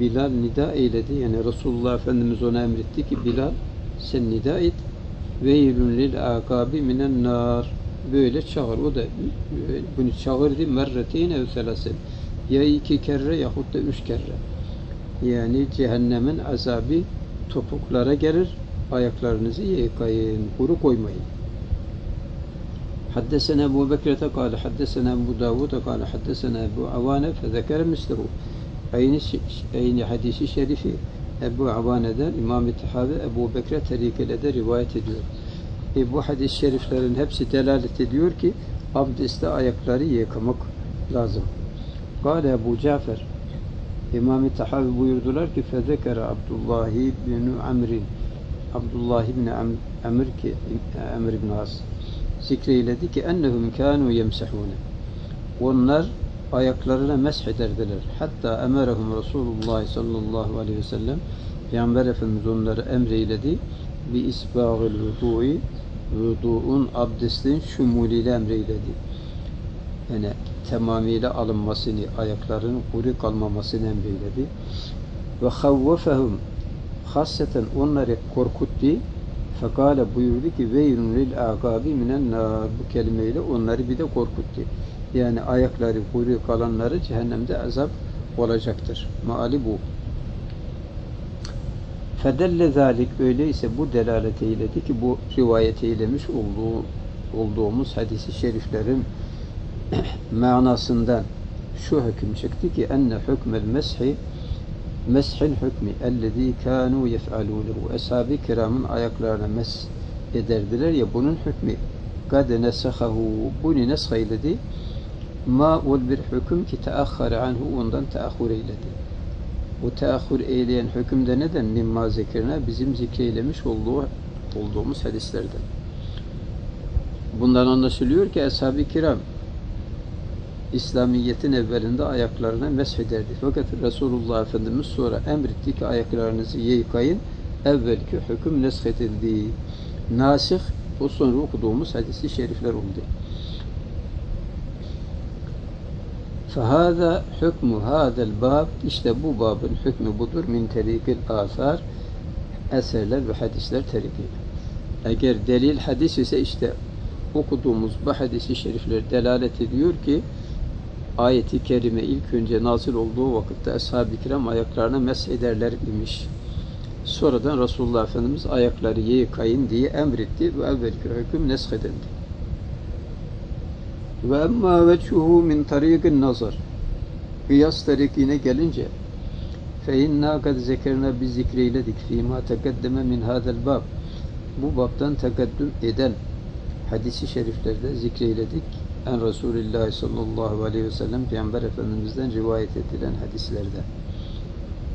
Bilal nida eyledi. Yani Resulullah Efendimiz ona emretti ki Bilal sen nida et veylün lil akabi minen nar böyle çağır. O da bunu çağırdı merretin ev selasen ya iki kere yahut da üç kere yani cehennemin azabı topuklara gelir ayaklarınızı yıkayın kuru koymayın. Haddesena Ebu Bekir'e kâle haddesena Ebu Davud'a kâle haddesena Ebu Avane fezekere mislehu aynı hadisi şerifi Ebu Avane'den İmam-ı Tahavi Ebu Bekir'e terikele de rivayet ediyor. E bu hadis-i şeriflerin hepsi delalet ediyor ki abdeste ayakları yıkamak lazım. Kale Ebu Cafer İmam-ı Tahavi buyurdular ki fezekere Abdullah bin Amr Abdullah bin Amr ki Amr bin As zikreyledi ki ennehum kânû yemsehûne onlar ayaklarına mesh ederdiler. Hatta emerahum Resulullah sallallahu aleyhi ve sellem Peygamber Efendimiz onları emreyledi. Bi isbâgil vudû'i vudû'un abdestin şumuliyle emreyledi. Yani tamamıyla alınmasını, ayaklarının kuru kalmamasını emreyledi. Ve havvefehum hasseten onları korkuttu. Fekale buyurdu ki veylun lil âkâbi minen nâr bu kelimeyle onları bir de korkuttu. Yani ayakları, kuyruğu kalanları cehennemde azap olacaktır. Meali bu. Fedelle zâlik öyleyse bu delalet eyledi ki bu rivayet eylemiş olduğu, olduğumuz hadis-i şeriflerin manasından şu hüküm çıktı ki enne hükmel meshi meshil hükmü ellezî kânû yef'alûnehu Eshab-ı kiramın ayaklarına mesh ederdiler ya bunun hükmü kad nesahahu bunu nesh eyledi ma'ul bir hüküm ki teahhara anhu ondan teahhur eyledi. Bu teahhur eyleyen hükümde neden? Mimma zikirine bizim zikreylemiş olduğu, olduğumuz hadislerden. Bundan anlaşılıyor ki ashab-ı kiram İslamiyet'in evvelinde ayaklarına mesh ederdi. Fakat Resulullah Efendimiz sonra emretti ki ayaklarınızı yıkayın. Evvelki hüküm nesh edildi. Nasih o sonra okuduğumuz hadisi şerifler oldu. فَهَذَا حُكْمُ هَذَا الْبَابِ İşte bu babın hükmü budur. مِنْ تَرِيكِ الْآثَارِ Eserler ve hadisler terikiyle. Eğer delil hadis ise işte okuduğumuz bu hadis-i şerifler delalet ediyor ki ayeti kerime ilk önce nazil olduğu vakitte ashab-ı kiram ayaklarına mesh ederler imiş. Sonradan Resulullah Efendimiz ayakları yıkayın diye emretti ve evvelki hüküm nesh edildi. Ve emmâ veçhuhu min tarîgin nazar kıyas tarikine gelince fe innâ kad zekerna biz zikreyledik fîmâ tekeddeme min hâdel bab bu babdan tekeddüm eden hadisi şeriflerde zikreyledik en Resulullah sallallahu aleyhi ve sellem Peygamber Efendimiz'den rivayet edilen hadislerde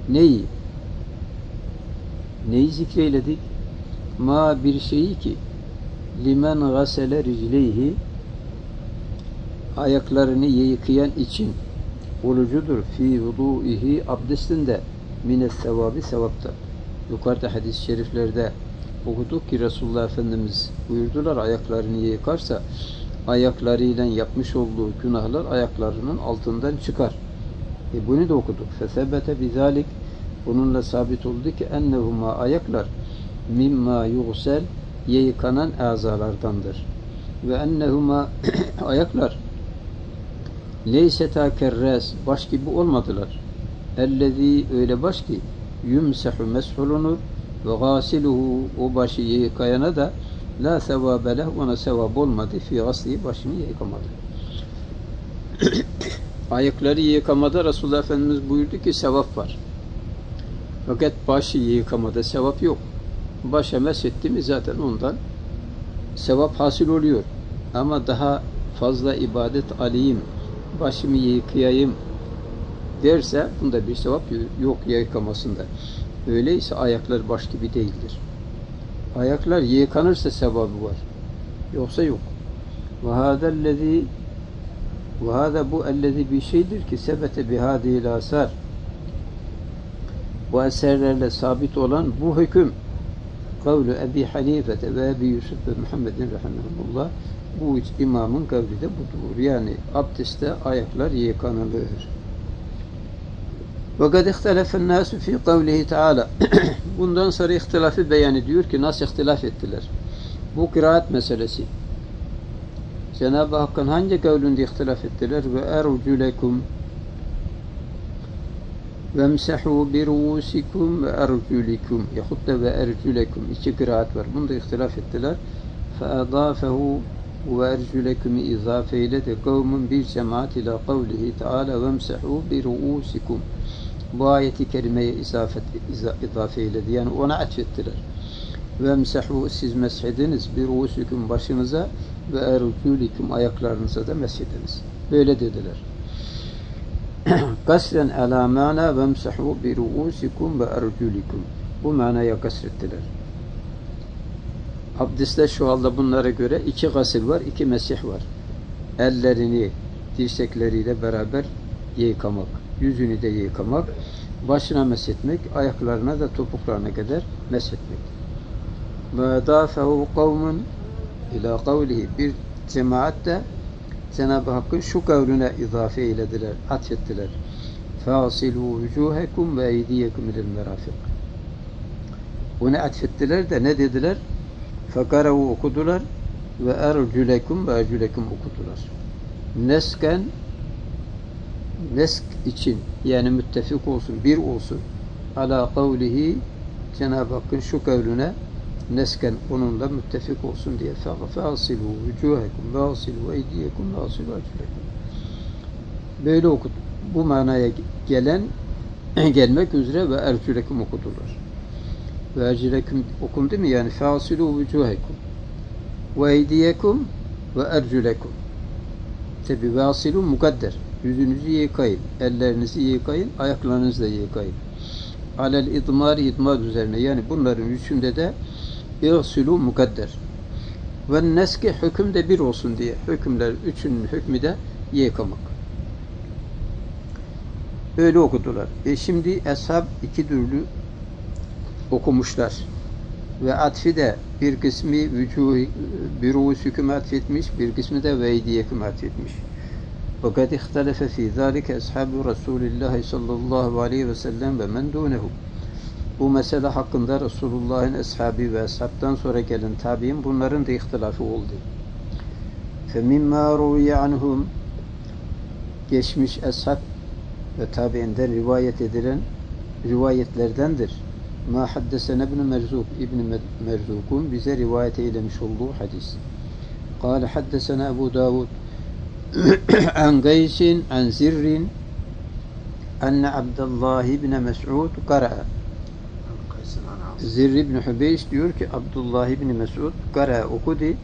neyi? neyi zikreyledik? Ma bir şeyi ki limen gasele ricleyhi ayaklarını yıkayan için olucudur. Fî vudûihi abdestinde mines sevâbi sevapta. Yukarıda hadis-i şeriflerde okuduk ki Resulullah Efendimiz buyurdular ayaklarını yıkarsa ayaklarıyla yapmış olduğu günahlar ayaklarının altından çıkar. E bunu da okuduk. Fesebete bizalik bununla sabit oldu ki ennehuma ayaklar mimma yuğsel yıkanan azalardandır. ve ennehuma ayaklar leyseta kerres baş gibi olmadılar. Ellezî öyle baş ki yumsehu meshulunur ve gâsiluhu o başı yıkayana da la sevâbe leh ona sevap olmadı. Fî gaslihi başını yıkamadı. Ayakları yıkamada Resulullah Efendimiz buyurdu ki sevap var. Fakat başı yıkamada sevap yok. Başa mesetti mi zaten ondan sevap hasıl oluyor. Ama daha fazla ibadet alayım, başımı yıkayayım derse bunda bir sevap yok yıkamasında. Öyleyse ayaklar baş gibi değildir. Ayaklar yıkanırsa sevabı var. Yoksa yok. وَهَذَا bu ellezi bir şeydir ki sebete bihâdihil asar bu eserlerle sabit olan bu hüküm kavlu Ebi Hanifete ve Ebi Yusuf ve Muhammedin rahimahullah bu üç imamın kavli de budur. Yani abdestte ayaklar yıkanılır. وَقَدْ اِخْتَلَفَ النَّاسُ فِي قَوْلِهِ تَعَالَى bundan sonra ihtilafı beyan ediyor ki nasıl ihtilaf ettiler? Bu kıraat meselesi. Cenab-ı Hakk'ın hangi kavlünde ihtilaf ettiler? Ve ercülekum ve emsehu bi ruusikum ve ercülikum yahut da ve ercülekum iki kıraat var. Bunda ihtilaf ettiler. Fe adafehu ve ercülekum izafe eyledi kavmun bir cemaat ila kavlihi teala ve emsehu bi ruusikum bu ayeti kerimeye izafe eyledi. Yani ona atfettiler. Ve emsehu siz meshediniz bir ruusikum başınıza ve ercülikum ayaklarınıza da meshediniz. Böyle dediler. Kasren ala mana ve emsehu bi ruusikum ve ercülikum. Bu manaya kasrettiler. Abdestte şu halde bunlara göre iki gasıl var, iki mesih var. Ellerini dirsekleriyle beraber yıkamak, yüzünü de yıkamak, başına meshetmek, ayaklarına da topuklarına kadar meshetmek. Ve dafehu kavmun ila kavlihi bir cemaat de Cenab-ı Hakk'ın şu kavlüne izafe eylediler, atfettiler. فَاصِلُوا وُجُوهَكُمْ وَاَيْدِيَكُمْ اِلَى الْمَرَافِقِ onu atfettiler de ne dediler? فَقَرَوُوا okudular ve اَرْجُلَكُمْ وَاَرْجُلَكُمْ okudular. Nesken nesk için yani müttefik olsun, bir olsun ala kavlihi Cenab-ı Hakk'ın şu kavlüne nesken onunla müttefik olsun diye فَاصِلُوا وُجُوهَكُمْ وَاصِلُوا وَاَيْدِيَكُمْ وَاصِلُوا وَاَرْجُلَكُمْ böyle okudu. Bu manaya gelen gelmek üzere ve ercülekum okudular. Ve ercülekum okum değil mi? Yani فَاصِلُوا وُجُوهَكُمْ وَاَيْدِيَكُمْ وَاَرْجُلَكُمْ tabi وَاصِلُوا mukadder yüzünüzü yıkayın, ellerinizi yıkayın, ayaklarınızı da yıkayın. Alel idmar idmar üzerine yani bunların üçünde de İğsülû mukadder. Ve neski hüküm de bir olsun diye. Hükümler üçünün hükmü de yıkamak. Öyle okudular. E şimdi eshab iki türlü okumuşlar. Ve atfi de bir kısmı vücuh, bürûs hüküm atfetmiş, bir kısmı da veydiye hüküm atfetmiş. وَقَدْ اِخْتَلَفَ ف۪ي ذَٰلِكَ اَصْحَابُ رَسُولِ اللّٰهِ صَلَّى اللّٰهُ عَلَيْهِ وَسَلَّمْ وَمَنْ دُونَهُ bu mesele hakkında Resulullah'ın ashabi ve ashabtan sonra gelen tabi'in bunların da ihtilafı oldu. فَمِمَّا رُوِيَ عَنْهُمْ geçmiş ashab ve tabi'inden rivayet edilen rivayetlerdendir. مَا حَدَّسَنَ اِبْنُ مَرْزُوقٍ İbn-i Merzuk'un bize rivayet eylemiş olduğu hadis. قَالَ حَدَّسَنَ اَبُوْ دَاوُدْ عَنْ قَيْسٍ عَنْ زِرٍ اَنَّ عَبْدَ اللّٰهِ بْنَ مَسْعُودُ قَرَأَ Zirr ibn Hübeyş diyor ki Abdullah ibn Mesud kara okudu ve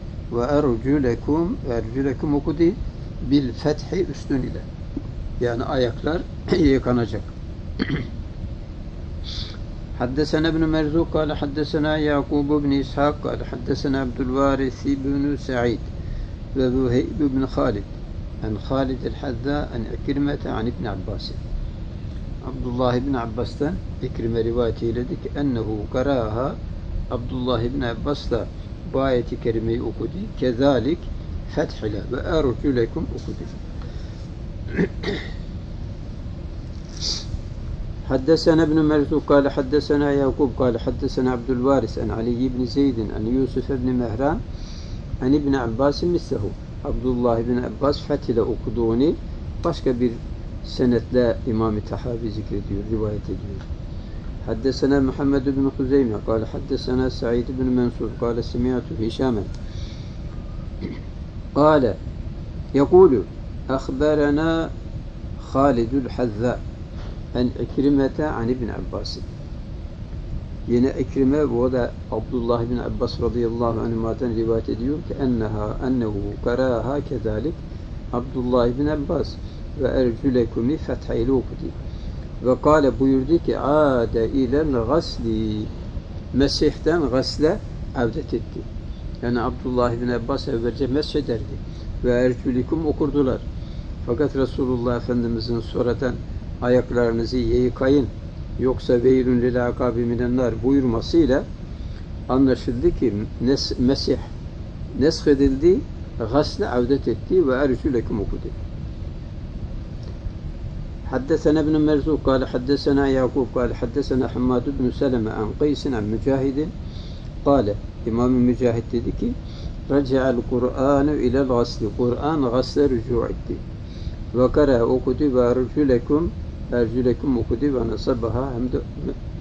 ercülekum ercülekum okudu bil fethi üstün ile yani ayaklar yıkanacak. Haddesena ibn Merzuk kâle haddesena Yakub ibn İshak kâle haddesena Abdülvaris ibn Sa'id ve Buheyb ibn Halid en Halid el-Hazza en Ikrimete an İbn Abbas'in Abdullah ibn Abbas'tan İkrim'e rivayet eyledik. Ennehu karaha Abdullah ibn Abbas'la bu ayeti kerimeyi okudu. Kezalik fethile ve ercülekum okudu. Haddesena ibn Merzuk kâle haddesena Yakub kâle haddesena Abdülvaris en Ali ibn Zeydin en Yusuf ibn Mehran An İbn Abbas mislehu. Abdullah bin Abbas fethile okuduğunu başka bir senetle İmam-ı Tahavi zikrediyor, rivayet ediyor. Haddesena Muhammed bin Huzeyme قال haddesena Said bin Mansur قال سمعت هشاما قال يقول أخبرنا خالد الحذاء عن إكرمة عن ابن عباس. Yine Ekrime, bu da Abdullah bin Abbas radıyallahu anhümaten rivayet ediyor ki enneha ennehu karaha kezalik Abdullah bin Abbas ve ercülekumi fethaylı okudu. Ve kâle buyurdu ki âde ilen gasli Mesih'ten gasle avdet etti. Yani Abdullah bin Abbas evvelce mesh ederdi ve ercülekum okurdular. Fakat Resulullah Efendimizin sonradan ayaklarınızı yıkayın yoksa veylün lil akabi minennar buyurmasıyla anlaşıldı ki nes Mesih nesh edildi, gasle avdet etti ve ercülekum okudu. Haddesena ibn Merzuq قال حدثنا يعقوب قال حدثنا حماد بن سلمة عن قيس عن مجاهد قال İmam Mücahid dedi ki Raci'al Kur'anu ilel gasli Kur'an gasle rücu etti ve kara okudu ve ercülekum ercülekum okudu ve nasabaha hem de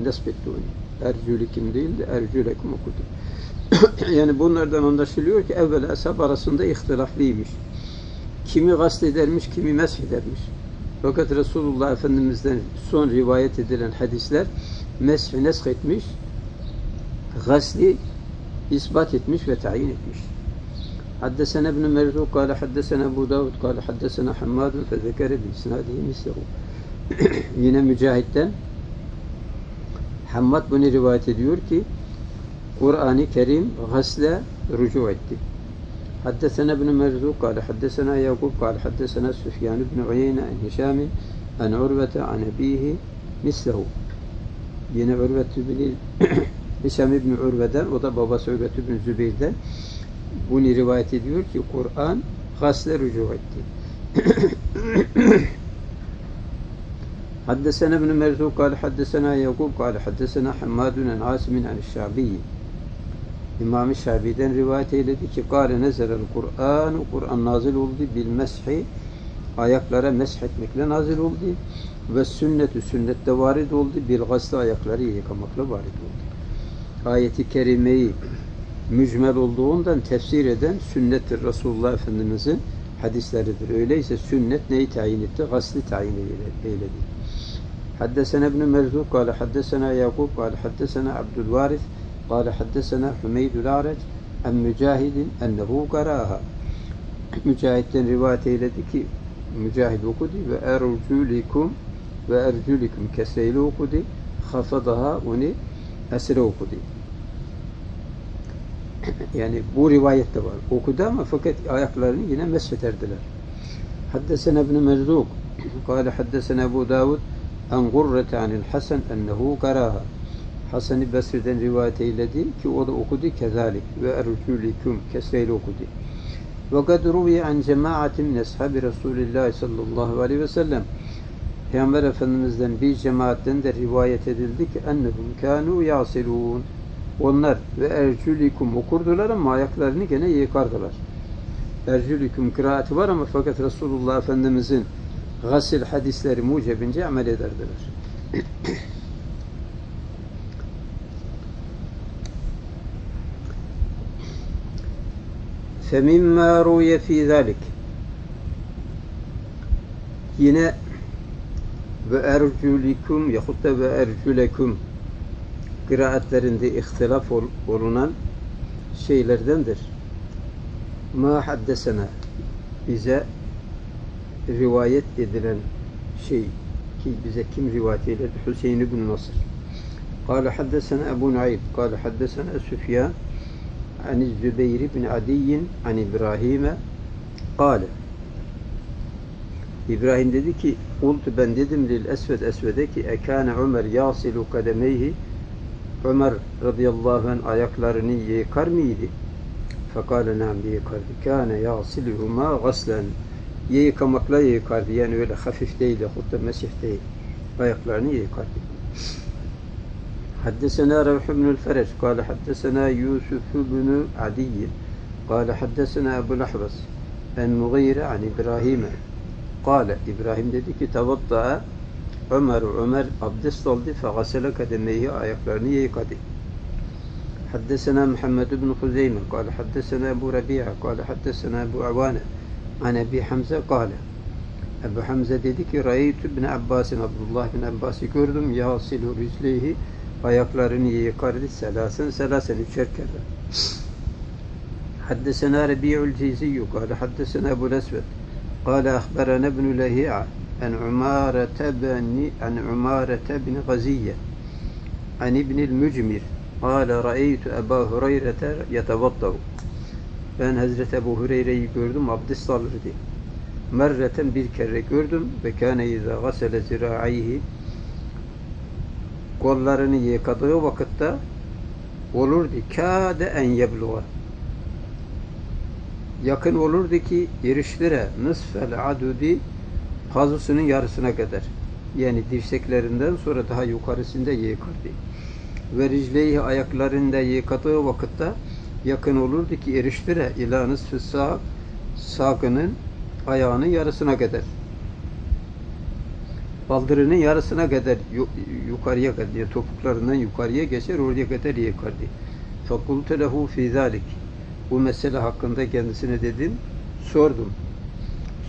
nesb etti onu. Ercülekum değil de ercülekum okudu. Yani bunlardan anlaşılıyor ki evvel ashab arasında ihtilaflıymış. Kimi gasle edermiş, kimi mesh edermiş. Fakat Resulullah Efendimiz'den son rivayet edilen hadisler mesh-i nesk etmiş, gasli isbat etmiş ve tayin etmiş. Haddesena ibn Merzuq kâle haddesena Ebu Davud kâle haddesena Hammadun fezekere bi'isnâdihi mislehu. Yine Mücahid'den Hammad bunu rivayet ediyor ki Kur'an-ı Kerim gasle rücu etti. حدثنا ابن مرزوق قال حدثنا يعقوب قال حدثنا سفيان بن عيينة عن هشام عن عروة عن أبيه مثله. Yine Urvet bin Hişam ibn Urve'den, o da babası Urvet bin Zübeyr'den bunu rivayet ediyor ki Kur'an gasle rücu etti. حدثنا ابن مرزوق قال حدثنا يعقوب قال حدثنا حماد عن عاصم عن الشعبي. İmam-ı Şabi'den rivayet eyledi ki قَالَ نَزَلَ الْقُرْآنُ Kur'an nazil oldu bil-meshi ayaklara mesh etmekle nazil oldu ve sünnetü sünnette varid oldu bil-gasli ayakları yıkamakla varid oldu. Ayeti kerimeyi mücmel olduğundan tefsir eden sünnettir Resulullah Efendimiz'in hadisleridir. Öyleyse sünnet neyi tayin etti? Gasli tayin eyledi. حَدَّسَنَا بْنُ مَرْزُوقُ قَالَ حَدَّسَنَا يَعْقُوبُ قَالَ حَدَّسَنَا عَبْدُ الْوَارِثِ قال حدثنا حميد الأعرج عن مجاهد أنه قراها. Mücahid'den rivayet eyledi ki Mücahid okudu ve ercülekum ve ercülekum kesreyle okudu, hafadaha onu esre okudu. Yani bu rivayet de var. Okudu ama fakat ayaklarını yine mesfederdiler. Haddesena ibn Merzuq قال حدثنا أبو داود عن قرة عن الحسن أنه قراها. Hasan-ı Basri'den rivayet eyledi ki o da okudu kezalik ve ercülekum kesreyle okudu. Ve kad ruviye an cemaatin min ashabi Resulullah sallallahu aleyhi ve sellem. Peygamber Efendimiz'den bir cemaatten de rivayet edildi ki ennehum kânû yasilûn. Onlar ve ercülekum okurdular ama ayaklarını gene yıkardılar. Ercülekum kıraati var ama fakat Resulullah Efendimiz'in gasil hadisleri mucebince amel ederdiler. فَمِمَّا رُوْيَ ف۪ي ذَلِكِ. Yine ve ercülekum yahut da ve ercülekum kıraatlerinde ihtilaf olunan şeylerdendir. مَا حَدَّسَنَا bize rivayet edilen şey ki bize kim rivayet eyledi? Hüseyin ibn Nasr. قَالَ حَدَّسَنَا أَبُو نَعِيمٍ قَالَ حَدَّسَنَا سُفْيَانُ عن الزبير بن عدي عن إبراهيم قال. İbrahim dedi ki قلت ben dedim lil esved esvede ki ekane Ömer yasilu kademeyhi. Ömer radıyallahu anh ayaklarını yıkar mıydı? Fekale nam yıkardı. Kâne yasiluhuma gaslen. Yıkamakla yıkardı. Yani öyle hafif değil, hatta mesih değil. Ayaklarını yıkardı. حدثنا روح بن الفرج قال حدثنا يوسف بن عدي قال حدثنا أبو الأحوص عن مغيرة عن إبراهيم قال İbrahim dedi ki tavatta Ömer Ömer abdest aldı فغسل كدميه ayaklarını yıkadı. حدثنا محمد بن خزيمة قال حدثنا أبو ربيعة قال حدثنا أبو عوانة عن أبي حمزة قال Ebu Hamza dedi ki رأيت ابن عباس Abdullah bin Abbas'ı gördüm يغسل رجليه ayaklarını yıkardı selasen selasen üçer kere. حدثنا ربيع الجيزي قال حدثنا أبو الأسود قال أخبرنا ابن لهيعة عن عمارة بن عن عمارة بن غزية عن ابن المجمر قال رأيت أبا هريرة يتوضأ ben Hazreti Ebu Hureyre'yi gördüm abdest alırdı. Merreten bir kere gördüm ve kâne izâ gasele zirâ'ayhi kollarını yıkadığı vakitte olurdu kâde en yebluğa yakın olurdu ki erişlere nisfel adudi pazusunun yarısına kadar yani dirseklerinden sonra daha yukarısında yıkardı ve ricleyi ayaklarında yıkadığı vakitte yakın olurdu ki erişlere ilâ nisfü sâ sâkının ayağının yarısına kadar baldırının yarısına kadar yukarıya kadar yani topuklarından yukarıya geçer oraya kadar yıkardı. Fakultu lehu fi zalik bu mesele hakkında kendisine dedim sordum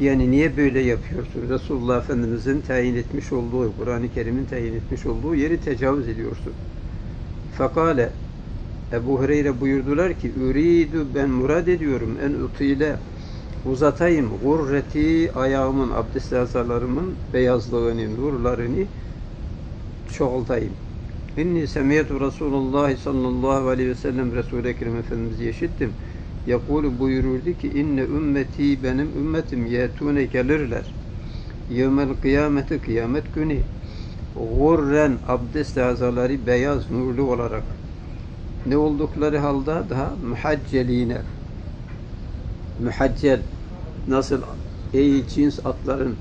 yani niye böyle yapıyorsun? Resulullah Efendimizin tayin etmiş olduğu Kur'an-ı Kerim'in tayin etmiş olduğu yeri tecavüz ediyorsun. Fakale Ebu Hureyre buyurdular ki üridu ben murad ediyorum en utile uzatayım gurreti ayağımın abdest azalarımın beyazlığını nurlarını çoğaltayım. İnni semiyetu Resulullah sallallahu aleyhi ve sellem Resul-i Ekrem Efendimiz yeşittim. Yakulu buyururdu ki inne ümmeti benim ümmetim yetune gelirler. Yevmel kıyameti kıyamet günü gurren abdest azaları beyaz nurlu olarak ne oldukları halde daha muhacceliğine mühaccel nasıl ey cins atların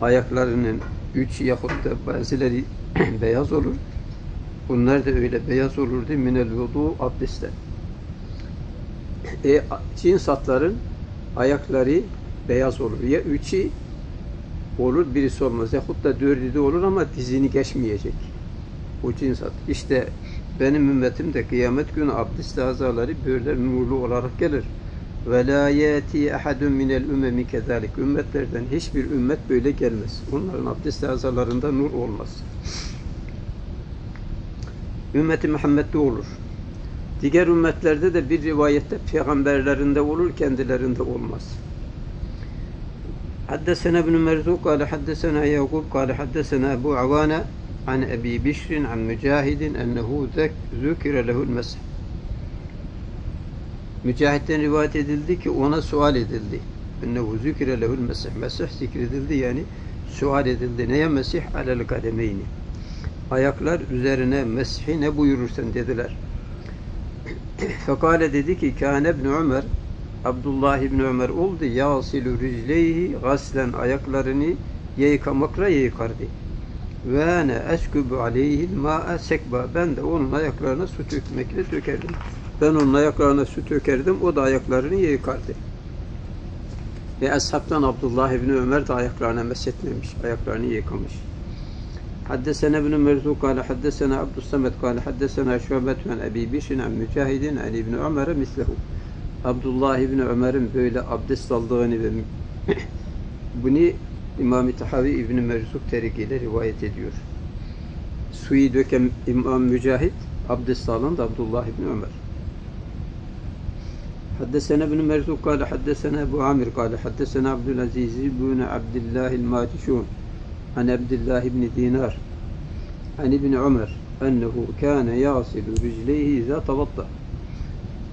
ayaklarının üç yahut da benzileri beyaz olur. Bunlar da öyle beyaz olurdu minel vudu abdestten. E, cins atların ayakları beyaz olur. Ya üçü olur birisi olmaz yahut da dördü de olur ama dizini geçmeyecek. O cins at. İşte benim ümmetim de kıyamet günü abdest azaları böyle nurlu olarak gelir. وَلَا يَاتِي اَحَدٌ مِنَ الْاُمَّمِ كَذَٰلِكَ Ümmetlerden hiçbir ümmet böyle gelmez. Onların abdest azalarında nur olmaz. Ümmeti Muhammed'de olur. Diğer ümmetlerde de bir rivayette peygamberlerinde olur, kendilerinde olmaz. حَدَّسَنَا بْنُ مَرْزُوْ قَالَ حَدَّسَنَا يَعْقُوبْ قَالَ حَدَّسَنَا أَبُوْ عَوَانَ عَنْ أَبِي بِشْرٍ عَنْ مُجَاهِدٍ أَنَّهُ ذُكِرَ لَهُ الْمَسْحِ Mücahit'ten rivayet edildi ki ona sual edildi. Ennehu zikre lehul mesih. Mesih zikredildi yani sual edildi. Neye mesih? Alel kademeyni. Ayaklar üzerine mesih ne buyurursan dediler. Fekale dedi ki Kâne ibn Ömer Abdullah ibn Ömer oldu. Yâsilü ricleyhi gaslen ayaklarını yıkamakla yıkardı. Ve ene eskübü aleyhil mâ'e sekba. Ben de onun ayaklarına su dökmekle dökerdim. Ben onun ayaklarına su dökerdim, o da ayaklarını yıkardı. Ve ashabtan Abdullah ibn Ömer de ayaklarına meshetmemiş, ayaklarını yıkamış. Haddesena ibn Merzu kâle haddesena Abdüssamet kâle haddesena Şöbetmen Ebi Bişin an Mücahidin an İbn Ömer'e mislehu. Abdullah ibn Ömer'in böyle abdest aldığını ve bunu İmam-ı Tahavi İbn Merzuk terikiyle rivayet ediyor. Suyu döken İmam Mücahid, abdest alan da Abdullah ibn Ömer. حدثنا ابن مرزوق قال حدثنا أبو عامر قال حدثنا عبد العزيز بن عبد الله الماجشون عن عبد الله بن دينار عن ابن عمر أنه كان يغسل رجليه إذا توضأ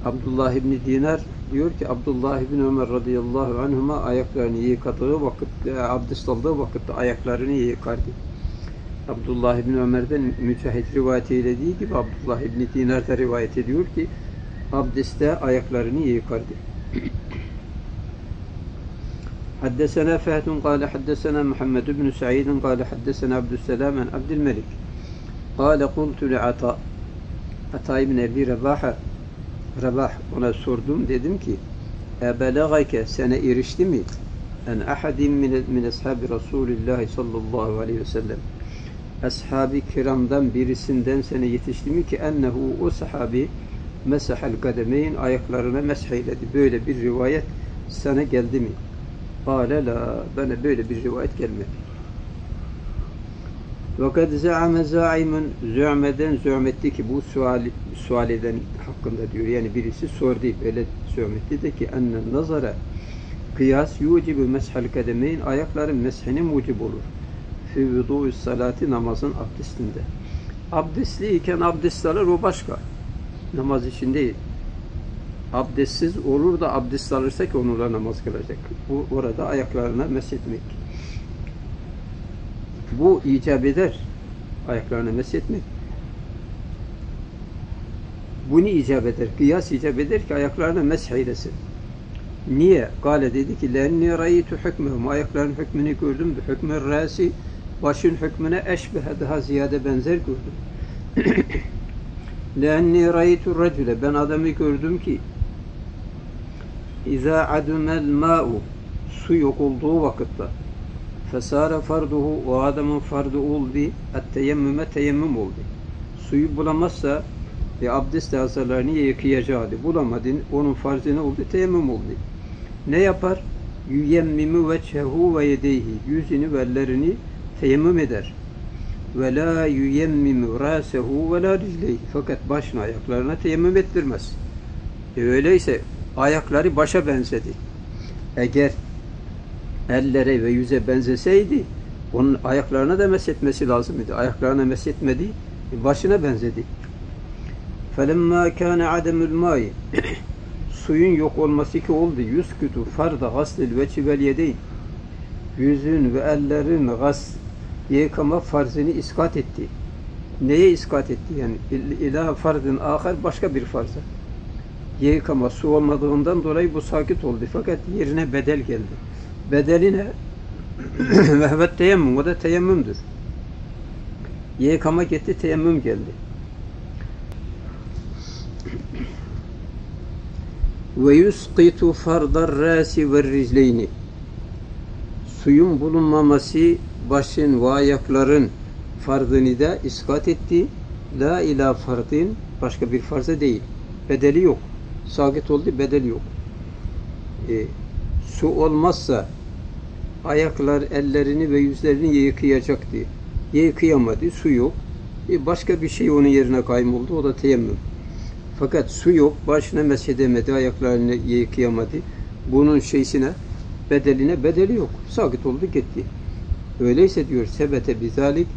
عبد الله بن دينار diyor ki Abdullah ibn Ömer radıyallahu anhuma ayaklarını yıkadığı vakitte abdest aldığı vakitte ayaklarını yıkardı. Abdullah ibn Ömer'den Mücahit rivayetiyle değil gibi Abdullah ibn Dinar da rivayet ediyor ki abdeste ayaklarını yıkardı. Haddesena Fehdun kâle haddesena Muhammed ibn Sa'idin kâle haddesena Abdüsselam en Abdülmelik kâle kultu li Ata Ata ibn Ebi Rabah Rabah ona sordum dedim ki ebelageke sene erişti mi? En ahadim min ashabi Resulullah sallallahu aleyhi ve sellem. Ashab-ı kiramdan birisinden sene yetişti mi ki ennehu o sahabi mesahel kademeyn ayaklarına mesheyledi. Böyle bir rivayet sana geldi mi? Kale la, bana böyle bir rivayet gelmedi. Vakad zâme zâimun zâmeden zâmetti ki bu sual, sual eden hakkında diyor. Yani birisi sordu, böyle zâmetti de ki ennen nazara kıyas yucibu meshal kademeyn ayakların meshini mucib olur. Fî vudû'ü salâti namazın abdestinde. Abdestliyken abdest alır o başka. Namaz için değil. Abdestsiz olur da abdest alırsa ki onunla namaz kılacak. Bu orada ayaklarına meshetmek. Bu icap eder. Ayaklarına meshetmek. Bunu icap eder. Kıyas icap eder ki ayaklarına mesh eylesin. Niye? Kale dedi ki lenni raytu hükmühüm. Ayakların hükmünü gördüm. Hükmü râsi başın hükmüne eşbehe daha ziyade benzer gördüm. لَاَنِّي رَيْتُ الرَّجُلَ ben adamı gördüm ki اِذَا عَدُمَ الْمَاءُ su yok olduğu vakitte فَسَارَ فَرْضُهُ o adamın fardı oldu اَتْتَيَمُّمَ teyemmüm oldu. Suyu bulamazsa ve abdest hazırlarını yıkayacağı bulamadın, onun farzı ne oldu? Teyemmüm oldu. Ne yapar? يُيَمِّمُ وَجْهَهُ وَيَدَيْهِ yüzünü ve ellerini teyemmüm eder. Ve la yuyemmimu rasehu ve la rijleyhi fakat başına ayaklarına teyemmüm ettirmez. E öyleyse ayakları başa benzedi. Eğer ellere ve yüze benzeseydi onun ayaklarına da meshetmesi lazım idi. Ayaklarına meshetmedi, başına benzedi. Felemma kana ademul ma'i suyun yok olması ki oldu. Yüskütü farda gaslil veçi vel yedeyn yüzün ve ellerin gasl yıkama farzını iskat etti. Neye iskat etti? Yani ila farzın ahar başka bir farza. Yıkama su olmadığından dolayı bu sakit oldu. Fakat yerine bedel geldi. Bedeline vehvet teyemmüm. O da teyemmümdür. Yıkama gitti, teyemmüm geldi. Ve yusqitu fardar râsi ve rizleyni suyun bulunmaması başın ve ayakların farzını da iskat etti. La ila fardin başka bir farza değil. Bedeli yok. Sakit oldu, bedeli yok. E, su olmazsa ayaklar ellerini ve yüzlerini yıkayacaktı. Yıkayamadı, su yok. E, başka bir şey onun yerine kaym oldu, o da teyemmüm. Fakat su yok, başına meshedemedi, ayaklarını yıkayamadı. Bunun şeysine, bedeline bedeli yok. Sakit oldu, gitti. Öyleyse diyor sebete bizalik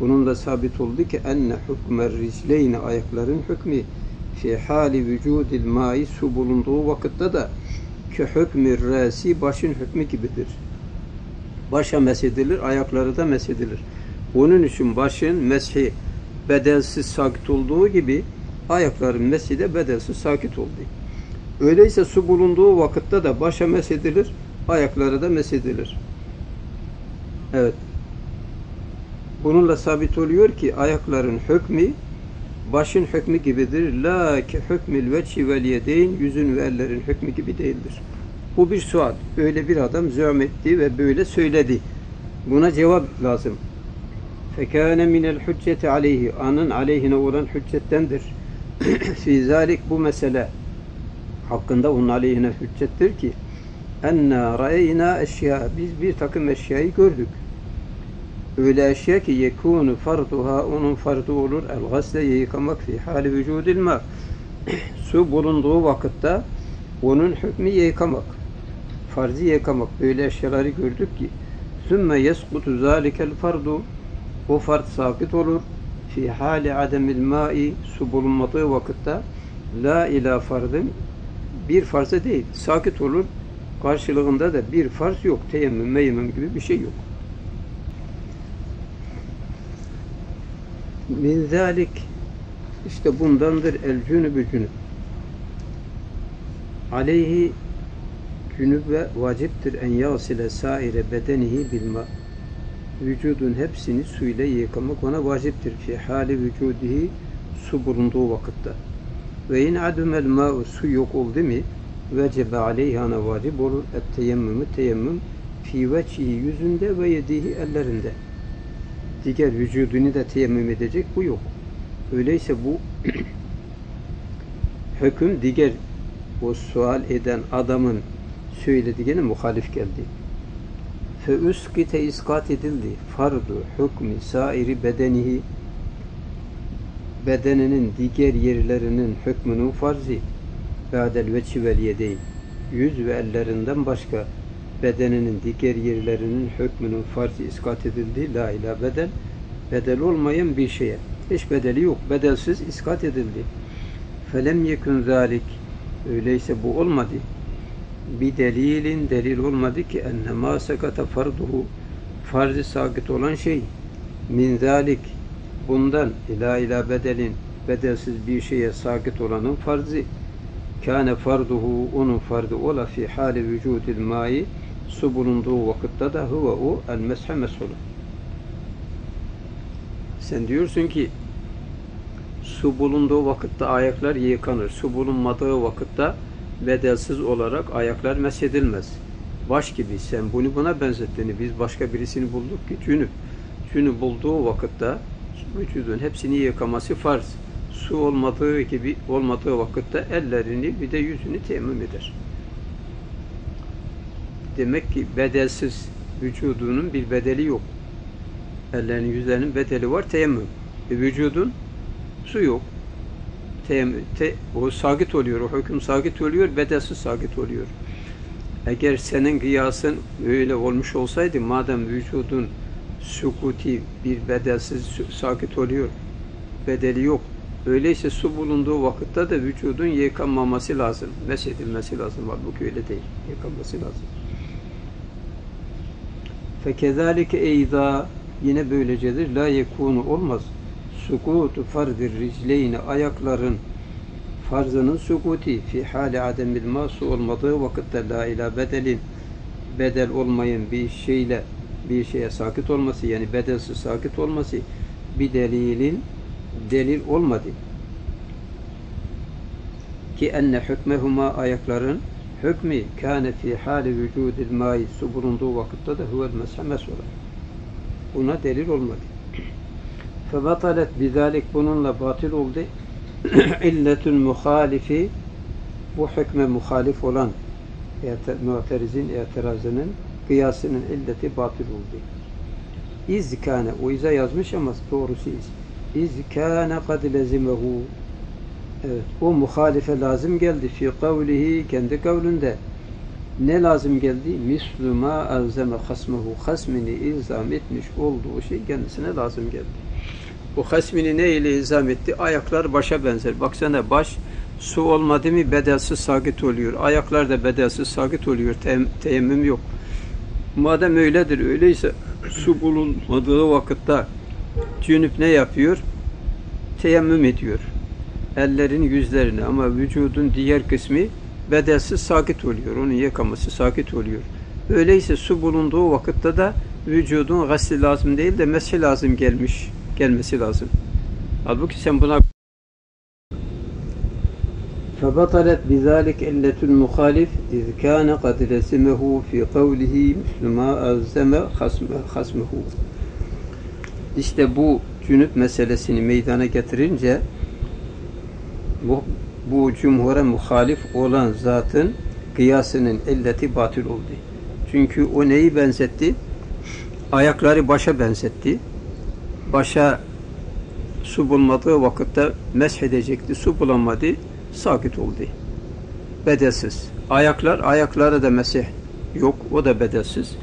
bununla sabit oldu ki enne hükmer ricleyne ayakların hükmü fi hali vücudil ma'i su bulunduğu vakitte de ki hükmü râsi başın hükmü gibidir. Başa meshedilir, ayakları da meshedilir. Onun için başın meshi bedelsiz sakit olduğu gibi ayakların meshi de bedelsiz sakit oldu. Öyleyse su bulunduğu vakitte de başa meshedilir, ayakları da meshedilir. Evet. Bununla sabit oluyor ki ayakların hükmü başın hükmü gibidir. La ki hükmül veçhi vel yedeyn yüzün ve ellerin hükmü gibi değildir. Bu bir sual. Öyle bir adam zahmetti ve böyle söyledi. Buna cevap lazım. Fekâne minel hücceti aleyhi anın aleyhine olan hüccettendir. Fî zâlik bu mesele hakkında onun aleyhine hüccettir ki enna ra'eyna eşya biz bir takım eşyayı gördük. Öyle eşya ki yekûnu farduha onun fardu olur el gasle yıkamak fi hali vücudil ma su bulunduğu vakitte onun hükmü yıkamak. Farzı yıkamak. Böyle eşyaları gördük ki sümme yeskutu zâlikel fardu o fard sakit olur fi hali ademil ma'i su bulunmadığı vakitte la ila fardın bir farza değil. Sakit olur. Karşılığında da bir farz yok. Teyemmüm, meymüm gibi bir şey yok. Min zâlik işte bundandır el cünübü cünüb. Aleyhi cünüb ve vaciptir en yâsile sâire bedenihi bilma. Vücudun hepsini suyla yıkamak ona vaciptir ki hâli vücudihi su bulunduğu vakitte. Ve in adümel mâ'u su yok oldu mi? vecebe aleyhâne vacib olur etteyemmümü teyemmüm fi veçihi yüzünde ve yedihi ellerinde. Diğer vücudunu da teyemmüm edecek bu yok. Öyleyse bu hüküm diğer o sual eden adamın söylediğine muhalif geldi. Fe üskite iskat edildi. Fardu hükmü sairi bedenihi bedeninin diğer yerlerinin hükmünün farzı ba'del veçi vel yedeyi yüz ve ellerinden başka bedeninin diğer yerlerinin hükmünün farzı iskat edildi. La ila bedel bedel olmayan bir şeye. Hiç bedeli yok. Bedelsiz iskat edildi. Felem yekun zalik öyleyse bu olmadı. Bir delilin delil olmadı ki ennemâ sekata farduhu farz-ı sakit olan şey min zalik bundan ila ila bedelin bedelsiz bir şeye sakit olanın farzı kâne farduhu onun fardı ola fi hâli vücudil mâi su bulunduğu vakitte de huve o el meshe meshulun. Sen diyorsun ki su bulunduğu vakitte ayaklar yıkanır. Su bulunmadığı vakitte bedelsiz olarak ayaklar meshedilmez. Baş gibi sen bunu buna benzettiğini biz başka birisini bulduk ki cünüp. Cünüp bulduğu vakitte vücudun hepsini yıkaması farz. Su olmadığı gibi olmadığı vakitte ellerini bir de yüzünü teyemmüm eder. Demek ki bedelsiz vücudunun bir bedeli yok. Ellerinin yüzlerinin bedeli var teyemmüm. E, vücudun su yok. Te, te, o sakit oluyor, o hüküm sakit oluyor, bedelsiz sakit oluyor. Eğer senin kıyasın öyle olmuş olsaydı, madem vücudun sukuti bir bedelsiz sakit oluyor, bedeli yok. Öyleyse su bulunduğu vakitte de vücudun yıkanmaması lazım, meshedilmesi lazım. Halbuki öyle değil, yıkanması lazım. فَكَذَٰلِكَ اَيْذَا yine böylecedir, la yekûnu olmaz. Sukutu farz-ı ricleyni ayakların farzının sukuti fi hali ademil masu olmadığı vakitte la ila bedelin bedel olmayan bir şeyle bir şeye sakit olması yani bedelsiz sakit olması bir delilin delil olmadı ki enne hükmehuma ayakların hükmü kâne fi hali vücudil mai su bulunduğu vakitte de huvel meshemes olan buna delil olmadı. فَبَطَلَتْ بِذَٰلِكَ bununla batıl oldu. İlletül muhalifi bu hükme muhalif olan mu'terizin itirazının kıyasının illeti batıl oldu. İz kâne o iza yazmış ama doğrusu iz. İz kâne kad lezimehu evet, o muhalife lazım geldi. Fî kavlihi kendi kavlünde ne lazım geldi? Mislü mâ elzeme hasmehu hasmini ilzam etmiş olduğu şey kendisine lazım geldi. O hasmini ne ile izam etti? Ayaklar başa benzer. Baksana baş su olmadı mı bedelsiz sakit oluyor. Ayaklar da bedelsiz sakit oluyor. Tem, teyemmüm yok. Madem öyledir, öyleyse su bulunmadığı vakitte cünüp ne yapıyor? Teyemmüm ediyor. Ellerin yüzlerine ama vücudun diğer kısmı bedelsiz sakit oluyor. Onun yıkaması sakit oluyor. Öyleyse su bulunduğu vakitte de vücudun gasli lazım değil de meshi lazım gelmiş. gelmesi lazım. Halbuki sen buna فَبَطَلَتْ بِذَٰلِكَ اِلَّتُ الْمُخَالِفِ اِذْ كَانَ قَدْ لَسِمَهُ فِي قَوْلِهِ مِثْلُ مَا اَلْزَمَ خَسْمَهُ İşte bu cünüp meselesini meydana getirince bu, bu cumhura muhalif olan zatın kıyasının illeti batıl oldu. Çünkü o neyi benzetti? Ayakları başa benzetti. Başa su bulmadığı vakitte meshedecekti. Su bulamadı, sakit oldu. Bedelsiz. Ayaklar, ayaklara da mesih yok. O da bedelsiz.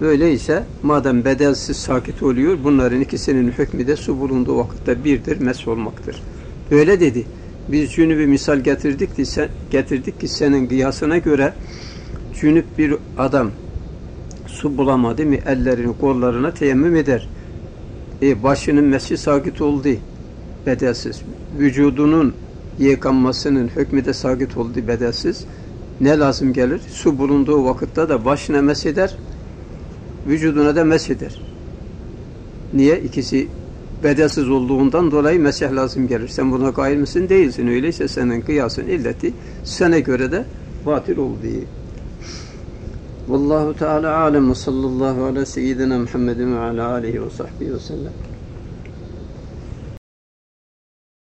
Böyleyse madem bedelsiz sakit oluyor, bunların ikisinin hükmü de su bulunduğu vakitte birdir, mesh olmaktır. Böyle dedi. Biz cünübü misal getirdik ki, sen, getirdik ki senin kıyasına göre cünüp bir adam su bulamadı mı ellerini, kollarına teyemmüm eder. E, başının meshi sakit oldu, bedelsiz. Vücudunun yıkanmasının hükmü de sakit oldu, bedelsiz. Ne lazım gelir? Su bulunduğu vakitte de başına mesh eder, vücuduna da mesh eder. Niye? İkisi bedelsiz olduğundan dolayı mesih lazım gelir. Sen buna gayr misin? Değilsin. Öyleyse senin kıyasın illeti sana göre de batil oldu. Vallahu Teala alem ve sallallahu ala seyyidina Muhammedin ve ala alihi ve sahbihi ve sellem.